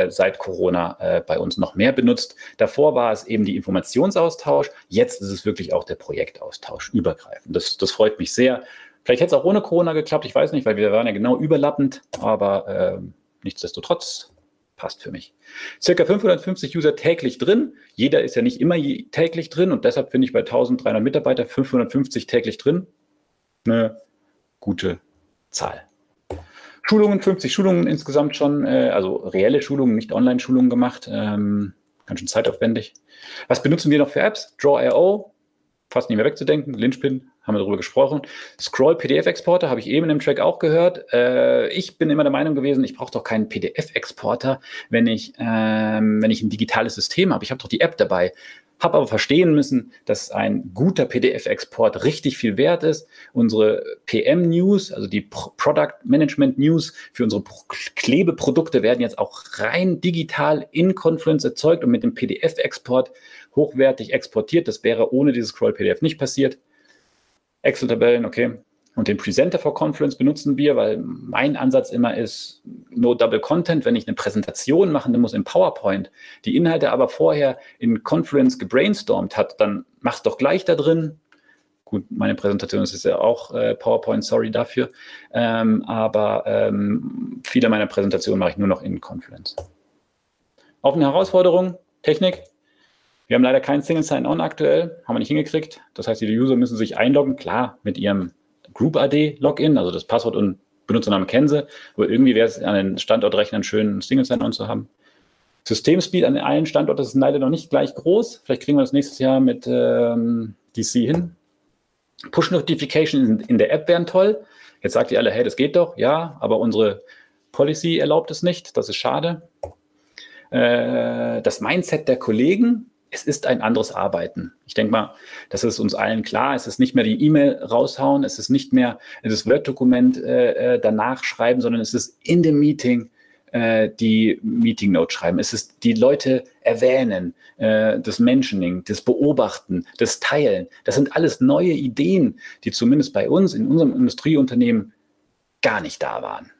seit Corona bei uns noch mehr benutzt. Davor war es eben die Informationsaustausch, jetzt ist es wirklich auch der Projektaustausch übergreifend. Das freut mich sehr. Vielleicht hätte es auch ohne Corona geklappt, ich weiß nicht, weil wir waren ja genau überlappend, aber nichtsdestotrotz passt für mich. Circa 550 User täglich drin, jeder ist ja nicht immer täglich drin und deshalb finde ich bei 1300 Mitarbeitern 550 täglich drin eine gute Zahl. Schulungen, 50 Schulungen insgesamt schon, also reelle Schulungen, nicht Online-Schulungen gemacht, ganz schön zeitaufwendig. Was benutzen wir noch für Apps? Draw.io. fast nicht mehr wegzudenken. Linchpin, haben wir darüber gesprochen. Scroll PDF-Exporter, habe ich eben im Track auch gehört. Ich bin immer der Meinung gewesen, ich brauche doch keinen PDF-Exporter, wenn ich ein digitales System habe. Ich habe doch die App dabei. Habe aber verstehen müssen, dass ein guter PDF-Export richtig viel wert ist. Unsere PM-News, also die Product Management News für unsere Klebeprodukte, werden jetzt auch rein digital in Confluence erzeugt und mit dem PDF-Export hochwertig exportiert. Das wäre ohne dieses Scroll-PDF nicht passiert. Excel-Tabellen, okay. Und den Presenter for Confluence benutzen wir, weil mein Ansatz immer ist, no double content. Wenn ich eine Präsentation machen muss in PowerPoint, die Inhalte aber vorher in Confluence gebrainstormt hat, dann mach's doch gleich da drin. Gut, meine Präsentation ist ja auch PowerPoint, sorry dafür. Aber viele meiner Präsentationen mache ich nur noch in Confluence. Auf eine Herausforderung, Technik. Wir haben leider kein Single Sign-On aktuell, haben wir nicht hingekriegt. Das heißt, die User müssen sich einloggen, klar, mit ihrem Group-AD-Login, also das Passwort und Benutzernamen kennen sie, aber irgendwie wäre es an den Standortrechnern schön, einen Single Sign-On zu haben. Systemspeed an allen Standorten ist leider noch nicht gleich groß. Vielleicht kriegen wir das nächstes Jahr mit DC hin. Push-Notifications in der App wären toll. Jetzt sagt ihr alle, hey, das geht doch. Ja, aber unsere Policy erlaubt es nicht. Das ist schade. Das Mindset der Kollegen. Es ist ein anderes Arbeiten. Ich denke mal, das ist uns allen klar. Es ist nicht mehr die E-Mail raushauen. Es ist nicht mehr das Word-Dokument danach schreiben, sondern es ist in dem Meeting die Meeting-Note schreiben. Es ist die Leute erwähnen, das Mentioning, das Beobachten, das Teilen. Das sind alles neue Ideen, die zumindest bei uns in unserem Industrieunternehmen gar nicht da waren.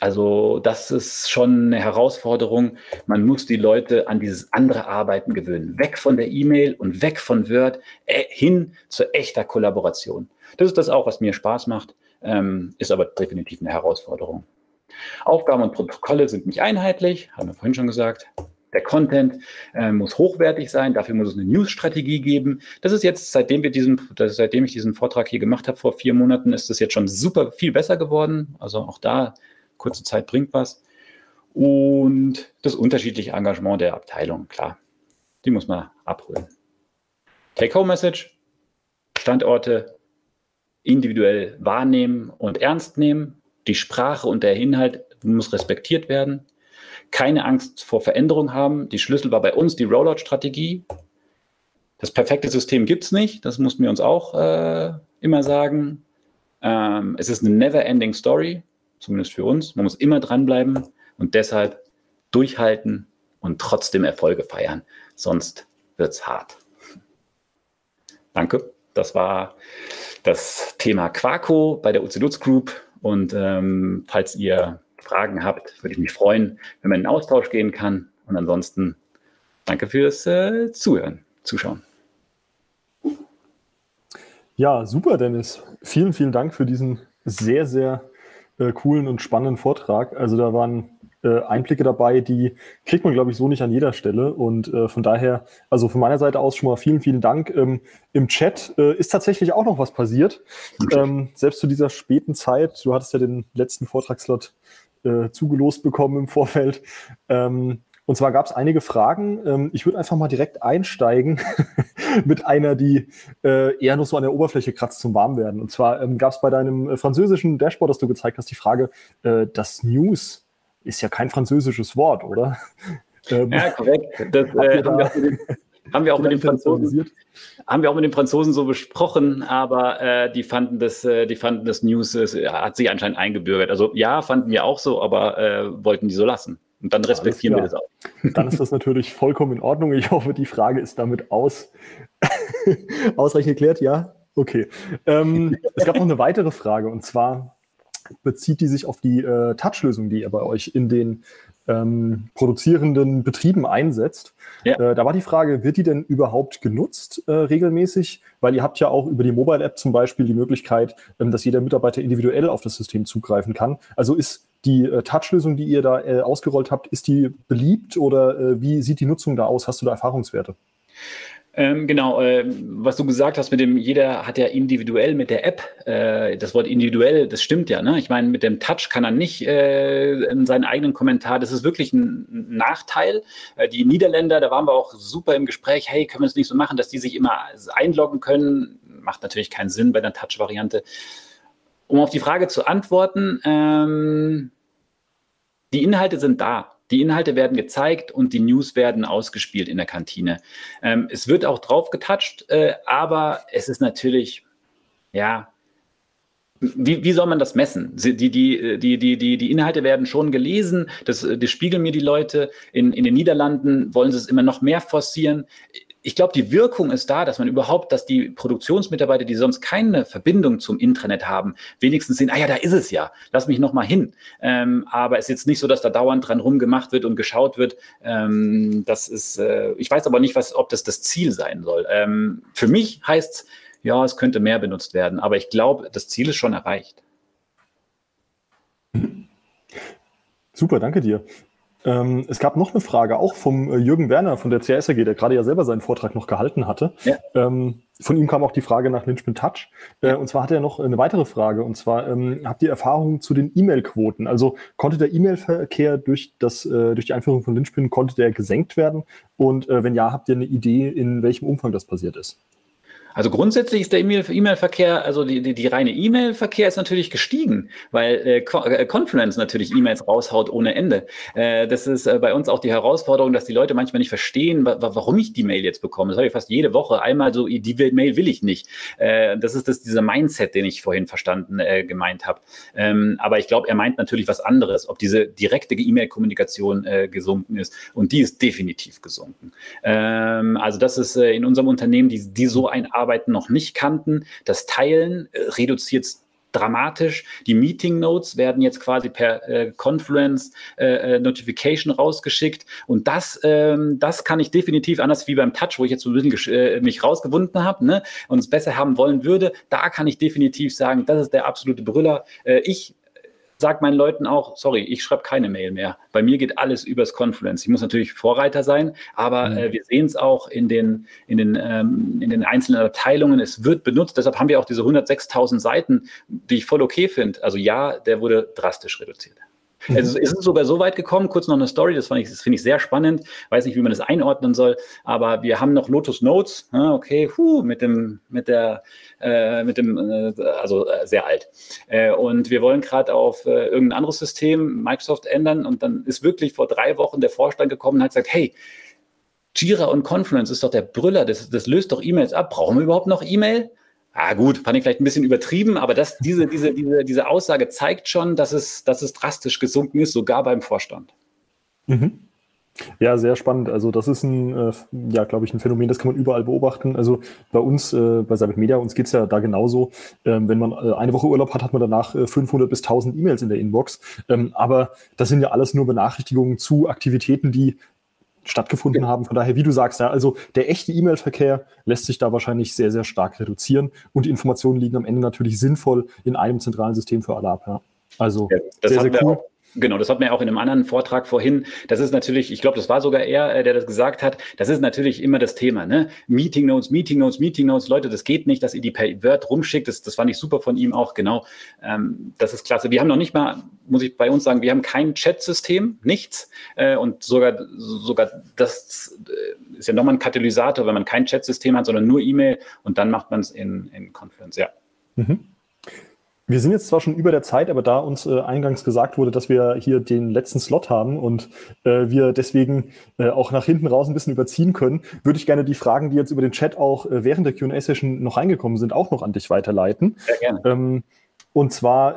Also das ist schon eine Herausforderung. Man muss die Leute an dieses andere Arbeiten gewöhnen. Weg von der E-Mail und weg von Word, hin zu echter Kollaboration. Das ist das auch, was mir Spaß macht, ist aber definitiv eine Herausforderung. Aufgaben und Protokolle sind nicht einheitlich, haben wir vorhin schon gesagt. Der Content muss hochwertig sein, dafür muss es eine News-Strategie geben. Das ist jetzt, seitdem ich diesen Vortrag hier gemacht habe, vor 4 Monaten, ist das jetzt schon super viel besser geworden. Also auch da, kurze Zeit bringt was. Und das unterschiedliche Engagement der Abteilung, klar, die muss man abholen. Take-Home-Message, Standorte individuell wahrnehmen und ernst nehmen. Die Sprache und der Inhalt muss respektiert werden. Keine Angst vor Veränderung haben. Die Schlüssel war bei uns die Rollout-Strategie. Das perfekte System gibt es nicht, das mussten wir uns auch immer sagen. Es ist eine never-ending Story. Zumindest für uns. Man muss immer dranbleiben und deshalb durchhalten und trotzdem Erfolge feiern. Sonst wird es hart. Danke. Das war das Thema Quarko bei der Uzin Utz Group. Und falls ihr Fragen habt, würde ich mich freuen, wenn man in den Austausch gehen kann. Und ansonsten danke fürs Zuschauen. Ja, super, Dennis. Vielen, vielen Dank für diesen sehr, sehr coolen und spannenden Vortrag. Also da waren Einblicke dabei, die kriegt man, glaube ich, so nicht an jeder Stelle. Und von daher, also von meiner Seite aus schon mal vielen, vielen Dank. Im Chat ist tatsächlich auch noch was passiert. Selbst zu dieser späten Zeit, du hattest ja den letzten Vortragslot zugelost bekommen im Vorfeld. Und zwar gab es einige Fragen. Ich würde einfach mal direkt einsteigen mit einer, die eher nur so an der Oberfläche kratzt zum Warmwerden. Und zwar gab es bei deinem französischen Dashboard, das du gezeigt hast, die Frage, das News ist ja kein französisches Wort, oder? Ja, korrekt. Das haben wir auch mit den Franzosen so besprochen, aber die fanden das News, hat sich anscheinend eingebürgert. Also ja, fanden wir auch so, aber wollten die so lassen. Und dann respektieren wir das auch. Dann ist das natürlich vollkommen in Ordnung. Ich hoffe, die Frage ist damit ausreichend geklärt. Ja, okay. Es gab noch eine weitere Frage und zwar bezieht die sich auf die Touch-Lösung, die ihr bei euch in den produzierenden Betrieben einsetzt. Ja. Da war die Frage, wird die denn überhaupt genutzt regelmäßig? Weil ihr habt ja auch über die Mobile-App zum Beispiel die Möglichkeit, dass jeder Mitarbeiter individuell auf das System zugreifen kann. Also ist die Touch-Lösung, die ihr da ausgerollt habt, ist die beliebt oder wie sieht die Nutzung da aus? Hast du da Erfahrungswerte? Genau, was du gesagt hast mit dem, jeder hat ja individuell mit der App, das Wort individuell, das stimmt ja, ne? Ich meine, mit dem Touch kann er nicht seinen eigenen Kommentar, das ist wirklich ein Nachteil. Die Niederländer, da waren wir auch super im Gespräch, hey, können wir es nicht so machen, dass die sich immer einloggen können, macht natürlich keinen Sinn bei der Touch-Variante. Um auf die Frage zu antworten, die Inhalte sind da. Die Inhalte werden gezeigt und die News werden ausgespielt in der Kantine. Es wird auch drauf getoucht, aber es ist natürlich, ja, wie soll man das messen? Die Inhalte werden schon gelesen, das spiegeln mir die Leute. In den Niederlanden wollen sie es immer noch mehr forcieren. Ich glaube, die Wirkung ist da, dass man überhaupt, dass die Produktionsmitarbeiter, die sonst keine Verbindung zum Intranet haben, wenigstens sehen, ah ja, da ist es ja, lass mich noch mal hin. Aber es ist jetzt nicht so, dass da dauernd dran rumgemacht wird und geschaut wird. Das ist, ich weiß aber nicht, ob das Ziel sein soll. Für mich heißt es, ja, es könnte mehr benutzt werden, aber ich glaube, das Ziel ist schon erreicht. Super, danke dir. Es gab noch eine Frage, auch vom Jürgen Werner von der CSAG, der gerade ja selber seinen Vortrag noch gehalten hatte. Ja. Von ihm kam auch die Frage nach Linchpin Touch. Ja. Und zwar hat er noch eine weitere Frage. Und zwar, habt ihr Erfahrungen zu den E-Mail-Quoten? Also konnte der E-Mail-Verkehr durch die Einführung von Linchpin, konnte der gesenkt werden? Und wenn ja, habt ihr eine Idee, in welchem Umfang das passiert ist? Also grundsätzlich ist der E-Mail-Verkehr, also die reine E-Mail-Verkehr ist natürlich gestiegen, weil Confluence natürlich E-Mails raushaut ohne Ende. Das ist bei uns auch die Herausforderung, dass die Leute manchmal nicht verstehen, warum ich die Mail jetzt bekomme. Das habe ich fast jede Woche einmal so, die Mail will ich nicht. Das ist dieser Mindset, den ich vorhin gemeint habe. Aber ich glaube, er meint natürlich was anderes, ob diese direkte E-Mail-Kommunikation gesunken ist. Und die ist definitiv gesunken. Also das ist in unserem Unternehmen, die so ein Arbeiten noch nicht kannten. Das Teilen reduziert es dramatisch. Die Meeting Notes werden jetzt quasi per Confluence Notification rausgeschickt und das kann ich definitiv, anders wie beim Touch, wo ich jetzt so ein bisschen mich rausgewunden habe, ne, und es besser haben wollen würde, da kann ich definitiv sagen, das ist der absolute Brüller. Ich sage meinen Leuten auch, sorry, ich schreibe keine Mail mehr. Bei mir geht alles übers Confluence. Ich muss natürlich Vorreiter sein, aber wir sehen es auch in den einzelnen Abteilungen. Es wird benutzt. Deshalb haben wir auch diese 106.000 Seiten, die ich voll okay finde. Also ja, der wurde drastisch reduziert. Also es ist sogar so weit gekommen, kurz noch eine Story, das finde ich sehr spannend, weiß nicht, wie man das einordnen soll, aber wir haben noch Lotus Notes, okay, also sehr alt. Und wir wollen gerade auf irgendein anderes System, Microsoft, ändern und dann ist wirklich vor 3 Wochen der Vorstand gekommen und hat gesagt, hey, Jira und Confluence ist doch der Brüller, das löst doch E-Mails ab, brauchen wir überhaupt noch E-Mail? Ah gut, fand ich vielleicht ein bisschen übertrieben, aber diese Aussage zeigt schon, dass es drastisch gesunken ist, sogar beim Vorstand. Mhm. Ja, sehr spannend. Also das ist ja, glaube ich, ein Phänomen, das kann man überall beobachten. Also bei uns, bei Seibert Media, uns geht es ja da genauso. Wenn man eine Woche Urlaub hat, hat man danach 500 bis 1000 E-Mails in der Inbox. Aber das sind ja alles nur Benachrichtigungen zu Aktivitäten, die stattgefunden haben. Von daher, wie du sagst, ja, also der echte E-Mail-Verkehr lässt sich da wahrscheinlich sehr, sehr stark reduzieren und die Informationen liegen am Ende natürlich sinnvoll in einem zentralen System für alle ab. Ja. Also ja, sehr cool. Genau, das hatten wir auch in einem anderen Vortrag vorhin. Das ist natürlich, ich glaube, das war sogar er, der das gesagt hat. Das ist natürlich immer das Thema, ne? Meeting Notes, Meeting Notes, Meeting Notes. Leute, das geht nicht, dass ihr die per Word rumschickt. Das fand ich super von ihm auch, genau. Das ist klasse. Wir haben noch nicht mal, muss ich bei uns sagen, wir haben kein Chat-System, nichts. Und sogar das ist ja nochmal ein Katalysator, wenn man kein Chat-System hat, sondern nur E-Mail. Und dann macht man es in Confluence, ja. Mhm. Wir sind jetzt zwar schon über der Zeit, aber da uns eingangs gesagt wurde, dass wir hier den letzten Slot haben und wir deswegen auch nach hinten raus ein bisschen überziehen können, würde ich gerne die Fragen, die jetzt über den Chat auch während der Q&A-Session noch reingekommen sind, auch noch an dich weiterleiten. Sehr gerne. Und zwar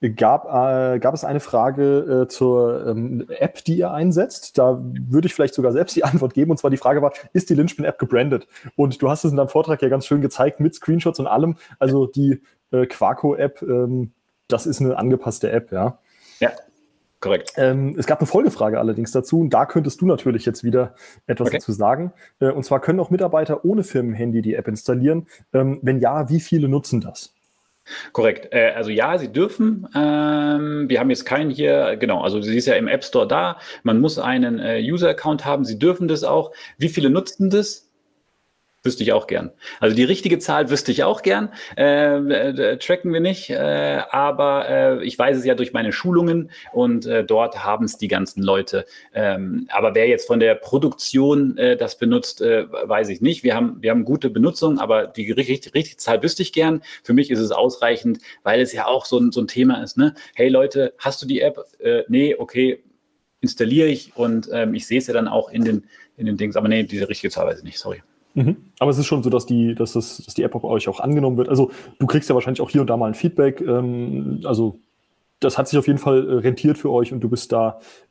gab es eine Frage zur App, die ihr einsetzt. Da würde ich vielleicht sogar selbst die Antwort geben. Und zwar die Frage war, ist die Linchpin-App gebrandet? Und du hast es in deinem Vortrag ja ganz schön gezeigt mit Screenshots und allem. Also die Quarko-App, das ist eine angepasste App, ja. Ja, korrekt. Es gab eine Folgefrage allerdings dazu und da könntest du natürlich jetzt wieder etwas dazu sagen. Und zwar, können auch Mitarbeiter ohne Firmenhandy die App installieren? Wenn ja, wie viele nutzen das? Korrekt. Also ja, sie dürfen. Wir haben jetzt keinen hier, genau, also sie ist ja im App Store da. Man muss einen User-Account haben. Sie dürfen das auch. Wie viele nutzen das? Wüsste ich auch gern. Also die richtige Zahl wüsste ich auch gern. Tracken wir nicht, aber ich weiß es ja durch meine Schulungen und dort haben es die ganzen Leute. Aber wer jetzt von der Produktion das benutzt, weiß ich nicht. Wir haben gute Benutzung, aber die richtige Zahl wüsste ich gern. Für mich ist es ausreichend, weil es ja auch so ein Thema ist, ne? Hey Leute, hast du die App? Nee, okay, installiere ich und ich sehe es ja dann auch in den Dings. Aber nee, diese richtige Zahl weiß ich nicht, sorry. Mhm. Aber es ist schon so, dass die App bei euch auch angenommen wird. Also du kriegst ja wahrscheinlich auch hier und da mal ein Feedback. Also das hat sich auf jeden Fall rentiert für euch und du bist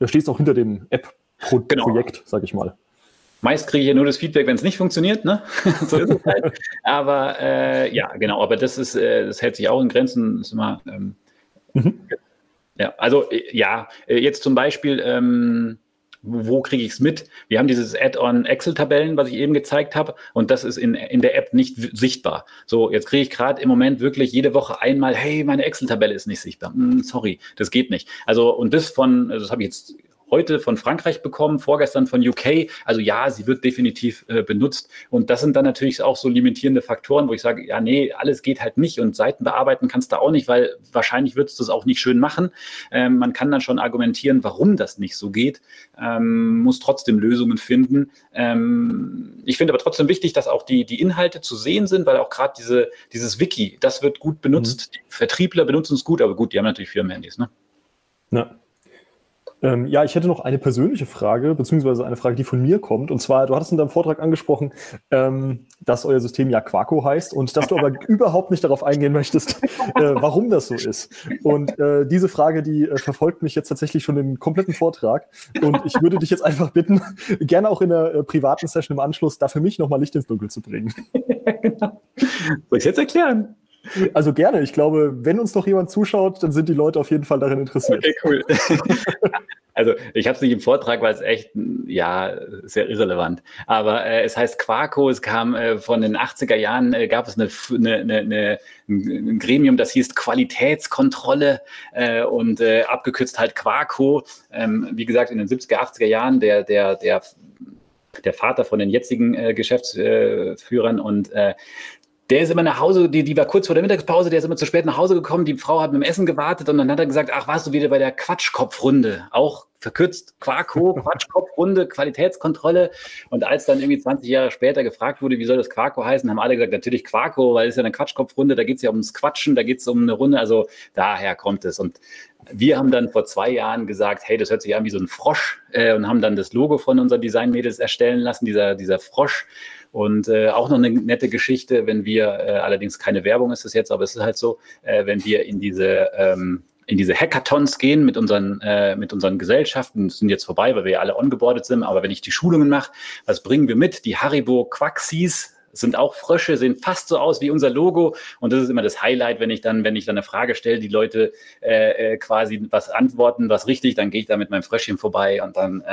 stehst auch hinter dem App-Projekt, genau, sag ich mal. Meist kriege ich ja nur das Feedback, wenn es nicht funktioniert, ne? So ist es halt. Aber ja, genau. Aber das hält sich auch in Grenzen. Das ist immer, ja, also ja, jetzt zum Beispiel. Wo kriege ich es mit? Wir haben dieses Add-on Excel-Tabellen, was ich eben gezeigt habe, und das ist in der App nicht sichtbar. So, jetzt kriege ich gerade im Moment wirklich jede Woche einmal, hey, meine Excel-Tabelle ist nicht sichtbar. Sorry, das geht nicht. Also, und das habe ich jetzt heute von Frankreich bekommen, vorgestern von UK. Also ja, sie wird definitiv benutzt. Und das sind dann natürlich auch so limitierende Faktoren, wo ich sage, ja, nee, alles geht halt nicht und Seiten bearbeiten kannst du auch nicht, weil wahrscheinlich würdest du es auch nicht schön machen. Man kann dann schon argumentieren, warum das nicht so geht, muss trotzdem Lösungen finden. Ich finde aber trotzdem wichtig, dass auch die Inhalte zu sehen sind, weil auch gerade dieses Wiki, das wird gut benutzt. Mhm. Die Vertriebler benutzen es gut, aber gut, die haben natürlich Firmenhandys, ne? Ja. Ja, ich hätte noch eine persönliche Frage, beziehungsweise eine Frage, die von mir kommt. Und zwar, du hattest in deinem Vortrag angesprochen, dass euer System ja Quarko heißt und dass du aber überhaupt nicht darauf eingehen möchtest, warum das so ist. Und diese Frage, die verfolgt mich jetzt tatsächlich schon den kompletten Vortrag. Und ich würde dich jetzt einfach bitten, gerne auch in der privaten Session im Anschluss, da für mich nochmal Licht ins Dunkel zu bringen. Soll ich es jetzt erklären? Also gerne. Ich glaube, wenn uns doch jemand zuschaut, dann sind die Leute auf jeden Fall daran interessiert. Okay, cool. Also ich habe es nicht im Vortrag, weil es echt, ja, sehr irrelevant. Aber es heißt Quarko. Es kam von den 80er Jahren, gab es ein Gremium, das hieß Qualitätskontrolle und abgekürzt halt Quarko. Wie gesagt, in den 70er, 80er Jahren, der Vater von den jetzigen Geschäftsführern und der ist immer nach Hause, die war kurz vor der Mittagspause, der ist immer zu spät nach Hause gekommen, die Frau hat mit dem Essen gewartet und dann hat er gesagt, ach, warst du wieder bei der Quatschkopfrunde, auch verkürzt Quarko, Quatschkopfrunde, Qualitätskontrolle. Und als dann irgendwie 20 Jahre später gefragt wurde, wie soll das Quarko heißen, haben alle gesagt, natürlich Quarko, weil es ist ja eine Quatschkopfrunde, da geht es ja ums Quatschen, da geht es um eine Runde, also daher kommt es. Und wir haben dann vor 2 Jahren gesagt, hey, das hört sich an wie so ein Frosch und haben dann das Logo von unseren Design-Mädels erstellen lassen, dieser Frosch. Und auch noch eine nette Geschichte, wenn wir, allerdings keine Werbung ist es jetzt, aber es ist halt so, wenn wir in diese Hackathons gehen mit unseren Gesellschaften, das sind jetzt vorbei, weil wir ja alle ongeboardet sind, aber wenn ich die Schulungen mache, was bringen wir mit? Die Haribo-Quaxis sind auch Frösche, sehen fast so aus wie unser Logo und das ist immer das Highlight, wenn ich dann eine Frage stelle, die Leute quasi was antworten, was richtig, dann gehe ich da mit meinem Fröschchen vorbei und dann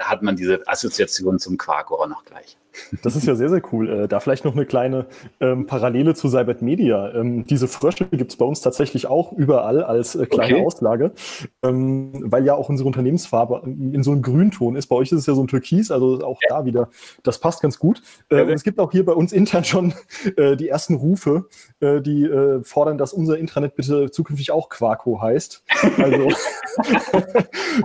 hat man diese Assoziation zum Quarko auch noch gleich. Das ist ja sehr, sehr cool. Da vielleicht noch eine kleine Parallele zu Seibert Media. Diese Frösche gibt es bei uns tatsächlich auch überall als kleine Auslage, weil ja auch unsere Unternehmensfarbe in so einem Grünton ist. Bei euch ist es ja so ein Türkis, also auch da wieder, das passt ganz gut. Und es gibt auch hier bei uns intern schon die ersten Rufe, die fordern, dass unser Intranet bitte zukünftig auch Quarko heißt. Also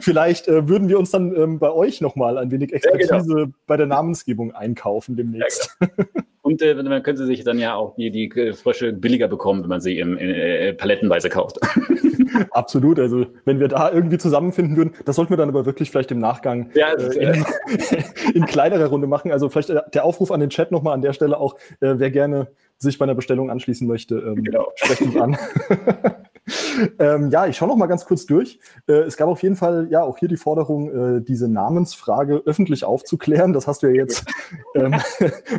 vielleicht würden wir uns dann bei euch nochmal ein wenig Expertise bei der Namensgebung einkaufen. Demnächst. Ja, genau. Und man könnte sich dann ja auch die Frösche billiger bekommen, wenn man sie palettenweise kauft. Absolut. Also wenn wir da irgendwie zusammenfinden würden, das sollten wir dann aber wirklich vielleicht im Nachgang in kleinerer Runde machen. Also vielleicht der Aufruf an den Chat nochmal an der Stelle auch, wer gerne sich bei einer Bestellung anschließen möchte, sprecht uns an. Ja, ich schaue noch mal ganz kurz durch. Es gab auf jeden Fall ja auch hier die Forderung, diese Namensfrage öffentlich aufzuklären. Das hast du ja jetzt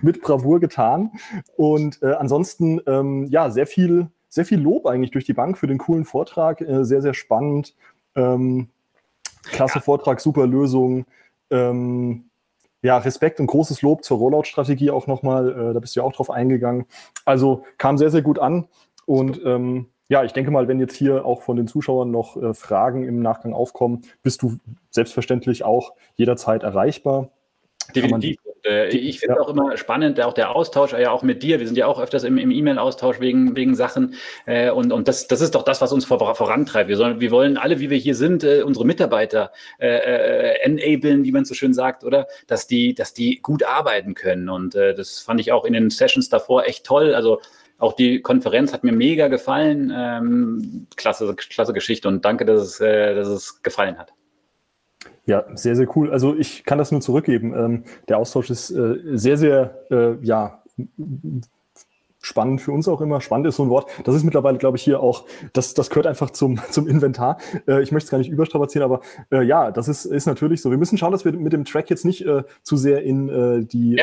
mit Bravour getan. Und ansonsten, ja, sehr viel Lob eigentlich durch die Bank für den coolen Vortrag. Sehr, sehr spannend. Klasse Vortrag, super Lösung. Ja, Respekt und großes Lob zur Rollout-Strategie auch noch mal. Da bist du ja auch drauf eingegangen. Also kam sehr, sehr gut an. Und ja, ich denke mal, wenn jetzt hier auch von den Zuschauern noch Fragen im Nachgang aufkommen, bist du selbstverständlich auch jederzeit erreichbar. Definitiv. Ich finde auch immer spannend, auch der Austausch, ja auch mit dir, wir sind ja auch öfters im E-Mail-Austausch wegen Sachen und das ist doch das, was uns vorantreibt. Wir wollen alle, wie wir hier sind, unsere Mitarbeiter enablen, wie man so schön sagt, oder? Dass die gut arbeiten können und das fand ich auch in den Sessions davor echt toll, also auch die Konferenz hat mir mega gefallen, klasse Geschichte und danke, dass es gefallen hat. Ja, sehr, sehr cool. Also ich kann das nur zurückgeben. Der Austausch ist sehr, sehr spannend für uns auch immer. Spannend ist so ein Wort. Das ist mittlerweile, glaube ich, hier auch, das gehört einfach zum Inventar. Ich möchte es gar nicht überstrapazieren, aber ja, das ist natürlich so. Wir müssen schauen, dass wir mit dem Track jetzt nicht zu sehr in die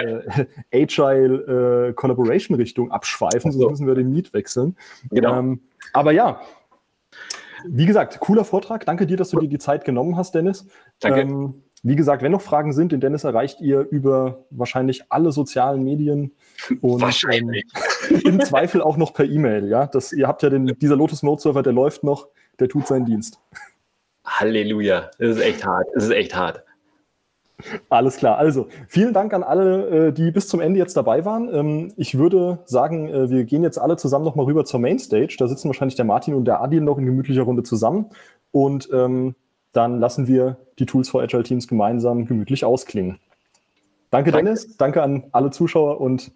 Agile Collaboration-Richtung abschweifen, sonst müssen wir den Lead wechseln. Genau. Aber ja, wie gesagt, cooler Vortrag. Danke dir, dass du dir die Zeit genommen hast, Dennis. Danke. Wie gesagt, wenn noch Fragen sind, den Dennis erreicht ihr über wahrscheinlich alle sozialen Medien. Und wahrscheinlich. Im Zweifel auch noch per E-Mail. Ja? Ihr habt ja dieser Lotus Notes Server, der läuft noch, der tut seinen Dienst. Halleluja, das ist echt hart. Das ist echt hart. Alles klar. Also, vielen Dank an alle, die bis zum Ende jetzt dabei waren. Ich würde sagen, wir gehen jetzt alle zusammen nochmal rüber zur Mainstage. Da sitzen wahrscheinlich der Martin und der Adil noch in gemütlicher Runde zusammen. Und dann lassen wir die Tools for Agile Teams gemeinsam gemütlich ausklingen. Danke, Dennis. Danke an alle Zuschauer und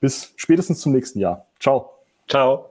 bis spätestens zum nächsten Jahr. Ciao. Ciao.